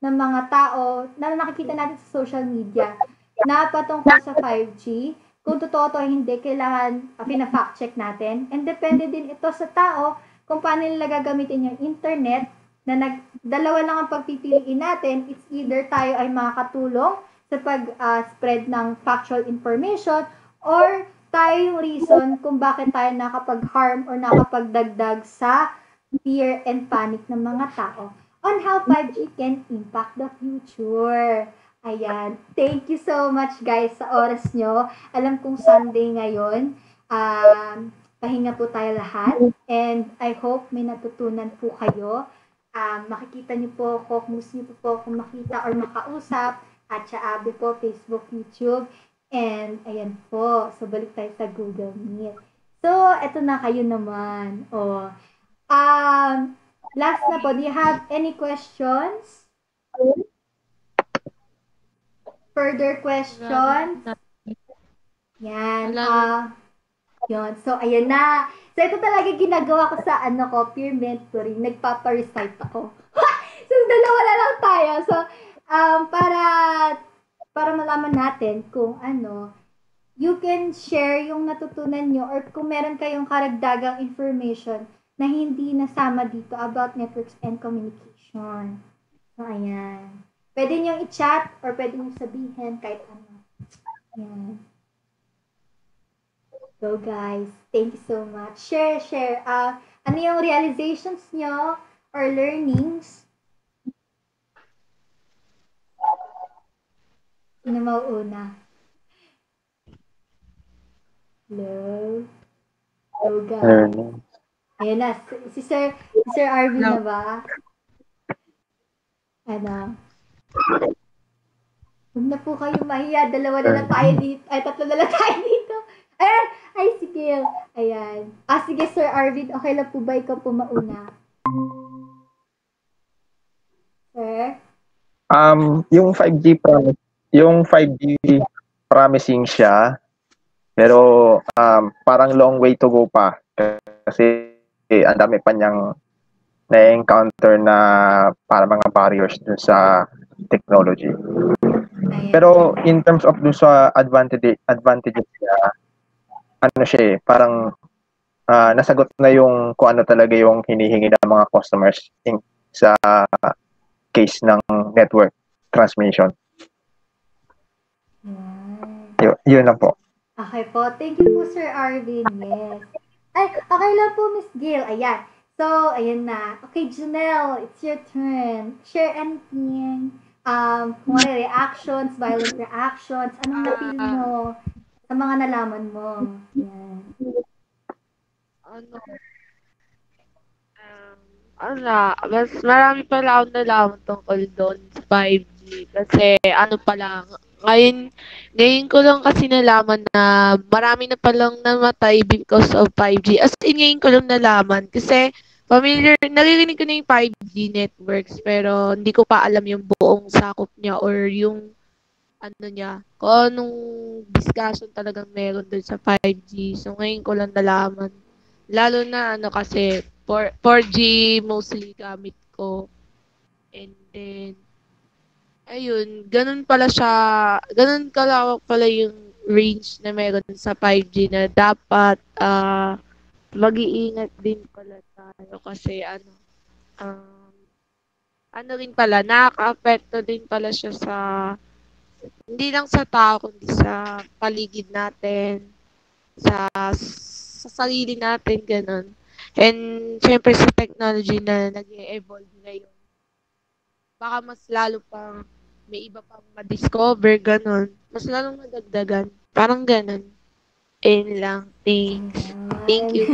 ng mga tao na nakikita natin sa social media na patungkol sa five G. Kung totoo to hindi, kailangan pina-fact check natin. And depende din ito sa tao kung paano nila gagamitin yung internet, na nag, dalawa lang ang pagpipiliin natin, it's either tayo ay makakatulong sa pag-spread uh, ng factual information or tayo yung reason kung bakit tayo nakapag-harm or nakapagdagdag sa fear and panic ng mga tao on how five G can impact the future. Ayan. Thank you so much guys sa oras nyo. Alam kong Sunday ngayon. Um... Pahinga po tayo lahat and I hope may natutunan po kayo. Um, makikita niyo po ako, kung gusto niyo po po akong makita or makausap, Acha Abe po, Facebook, YouTube, and ayan po, so balik tayo sa Google Meet. So, eto na kayo naman. Oh. Um, last na po, do you have any questions? Further question? Yan. Uh, yun. So, ayan na. So, ito talaga ginagawa ko sa ano ko, peer mentoring. Nagpapa-recite ako. So, dalawa na lang tayo. So, um, para para malaman natin kung ano, you can share yung natutunan nyo or kung meron kayong karagdagang information na hindi nasama dito about networks and communication. So, ayan. Pwede nyo i-chat or pwede nyo sabihin kahit ano. Ayan. So, guys, thank you so much. Share, share. Uh, ano yung realizations nyo or learnings? Sino mauuna? Hello? Hello, guys. Ayan na. Si Sir, si Sir Arvin na ba? Ano? Huwag na po kayo mahiya. Dalawa na lang tayo dito. Ay, tatlo na lang tayo dito. Ayan! Ay, sige. Ayan. Ah, sige, Sir Arvin. Okay lang po ba ikaw po mauna? Sir? Um, yung five G promise, yung five G promising siya, pero um, parang long way to go pa. Kasi eh, ang dami pa niyang na-encounter na para mga barriers dun sa technology. Ayan. Pero in terms of dun sa advantage, advantages niya, ano siya eh, parang uh, nasagot na yung kung ano talaga yung hinihingi ng mga customers in, sa uh, case ng network transmission. Yeah. Yun lang po. Okay po. Thank you po, Sir Arvin. Yes. Ay, okay lang po, Miss Gail. Ayan. So, ayan na. Okay, Janelle, it's your turn. Share anything. Um, kung may reactions, violent reactions, anong napili mo? Ang mga nalaman mo. Yan. Ano? Um, ano, mas marami pala akong nalaman tungkol doon sa five G. Kasi ano pala, ngayon, ngayon ko lang kasi nalaman na marami na palang namatay because of five G. As in, ngayon ko lang nalaman. Kasi familiar, naririnig ko na yung five G networks pero hindi ko pa alam yung buong sakop niya or yung ano niya, kung anong discussion talagang meron doon sa five G. So, ngayon ko lang nalaman. Lalo na, ano kasi, four G mostly gamit ko. And then, ayun, ganun pala siya, ganun kalawak pala yung range na meron sa five G na dapat uh, mag-iingat din pala tayo kasi, ano, um, ano rin pala, nakaka-apekto din pala siya sa hindi lang sa tao, kundi sa paligid natin, sa, sa sarili natin, ganun. And, syempre, sa technology na nag-evolve ngayon, baka mas lalo pang may iba pang ma-discover, ganun. Mas lalong madagdagan. Parang ganun. Ayun lang. Thanks. Ayan. Thank you.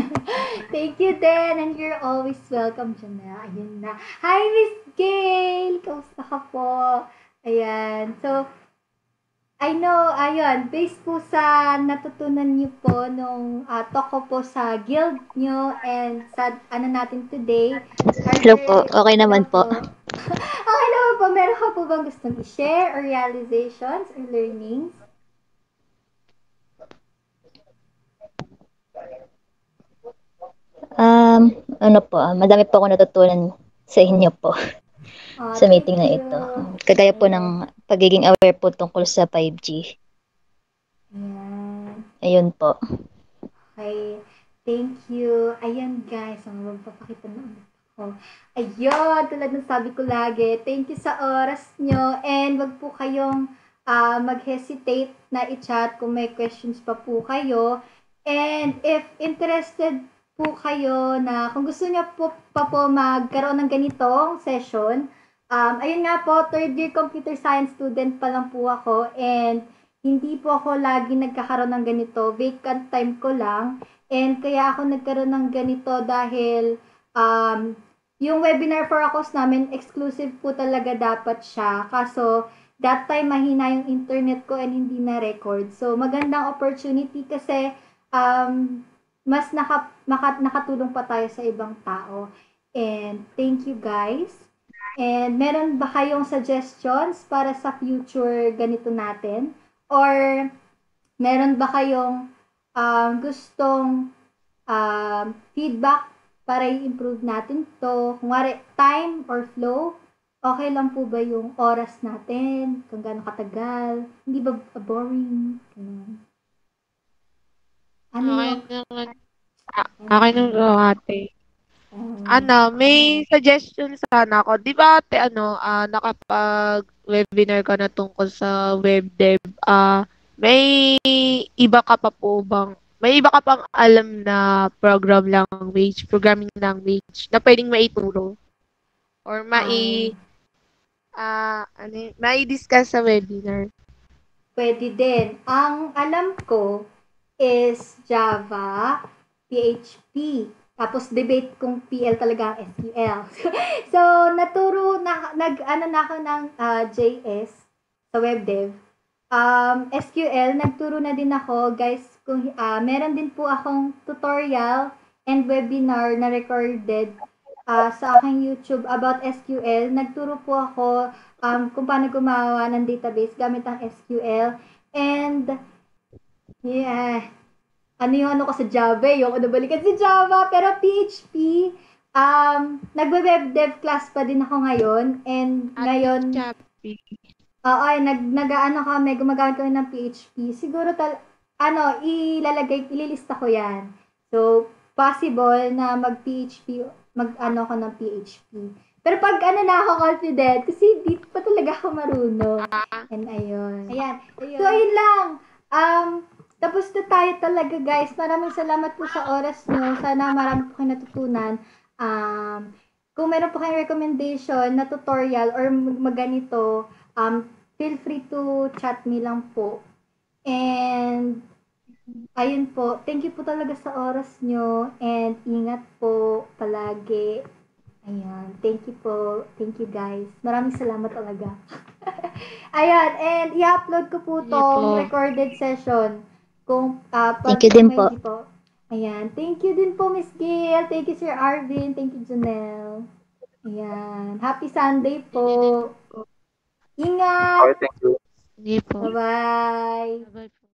Thank you, Den. And you're always welcome, Janelle. Ayun na. Hi, Miss Gail! Kamusta ka po? Ayan. So, I know, ayun, based po sa natutunan niyo po nung uh, talk ko po sa guild niyo and sa ano natin today. Hello po, okay naman po. Okay naman po, meron ka po bang gustong i-share or realizations or learnings? Um, ano po, madami po ako natutunan sa inyo po. Oh, sa meeting na ito. Kagaya po ng pagiging aware po tungkol sa five G. Ayan. Ayun po. Okay. Thank you. Ayan guys. Ang magpapakita na ulit ako. Ayun. Tulad ng sabi ko lagi. Thank you sa oras nyo. And wag po kayong uh, mag-hesitate na i-chat kung may questions pa po kayo. And if interested po kayo na kung gusto niya po pa po magkaroon ng ganitong session, Um, ayun nga po, third year computer science student pa lang po ako and hindi po ako lagi nagkakaroon ng ganito. Vacant time ko lang and kaya ako nagkaroon ng ganito dahil um, yung webinar for ACOS namin, exclusive po talaga dapat siya. Kaso, that time mahina yung internet ko and hindi na-record. So, magandang opportunity kasi um, mas naka, maka, nakatulong pa tayo sa ibang tao. And thank you guys. And meron ba kayong suggestions para sa future ganito natin? Or meron ba kayong um, gustong um, feedback para i-improve natin to? Kung wari, time or flow, okay lang po ba yung oras natin? Kung gaano katagal? Hindi ba boring? Hmm. Ano? Okay naman. Okay naman. Um, ano, may suggestion sana ako. Di ba, ate, ano, uh, nakapag-webinar ka na tungkol sa web dev, uh, may iba ka pa po bang, may iba ka pang alam na program language, programming language, na pwedeng maituro? Or mai, ah, um, uh, ano, mai-discuss sa webinar? Pwede din. Ang alam ko is Java, P H P, tapos debate kung P L talaga ang S Q L. So, naturo, na, nag-ano na ako ng uh, J S sa web dev. Um, S Q L, nagturo na din ako. Guys, kung, uh, meron din po akong tutorial and webinar na recorded uh, sa aking YouTube about S Q L. Nagturo po ako um, kung paano gumawa ng database gamit ang S Q L. And, yeah... Ano yung ano ko sa Java, yung ano balikan sa Java, pero P H P, um, nagwe-web dev class pa din ako ngayon, and ngayon, oo, ay, nag, nag-ano kami, gumagamit kami ng P H P, siguro tal, ano, ilalagay, ililista ko yan. So, possible na mag-P H P, mag-ano ko ng P H P. Pero pag ano na ako confident, kasi dito pa talaga ako marunong. And ayun. Ayan. So, ayun lang. Um, Tapos na tayo talaga, guys. Maraming salamat po sa oras nyo. Sana marami po kayo natutunan. Um, kung meron po kayong recommendation na tutorial or maganito, um, feel free to chat me lang po. And, ayun po. Thank you po talaga sa oras nyo. And, ingat po palagi. Ayan. Thank you po. Thank you, guys. Maraming salamat talaga. Ayan. And, i-upload ko po itong recorded session. Kung, uh, thank you din po. po. Ayan. Thank you din po, Miss Gail. Thank you, Sir Arvin. Thank you, Janelle. Ayan. Happy Sunday po. Ingat. Bye. Thank you. Bye-bye.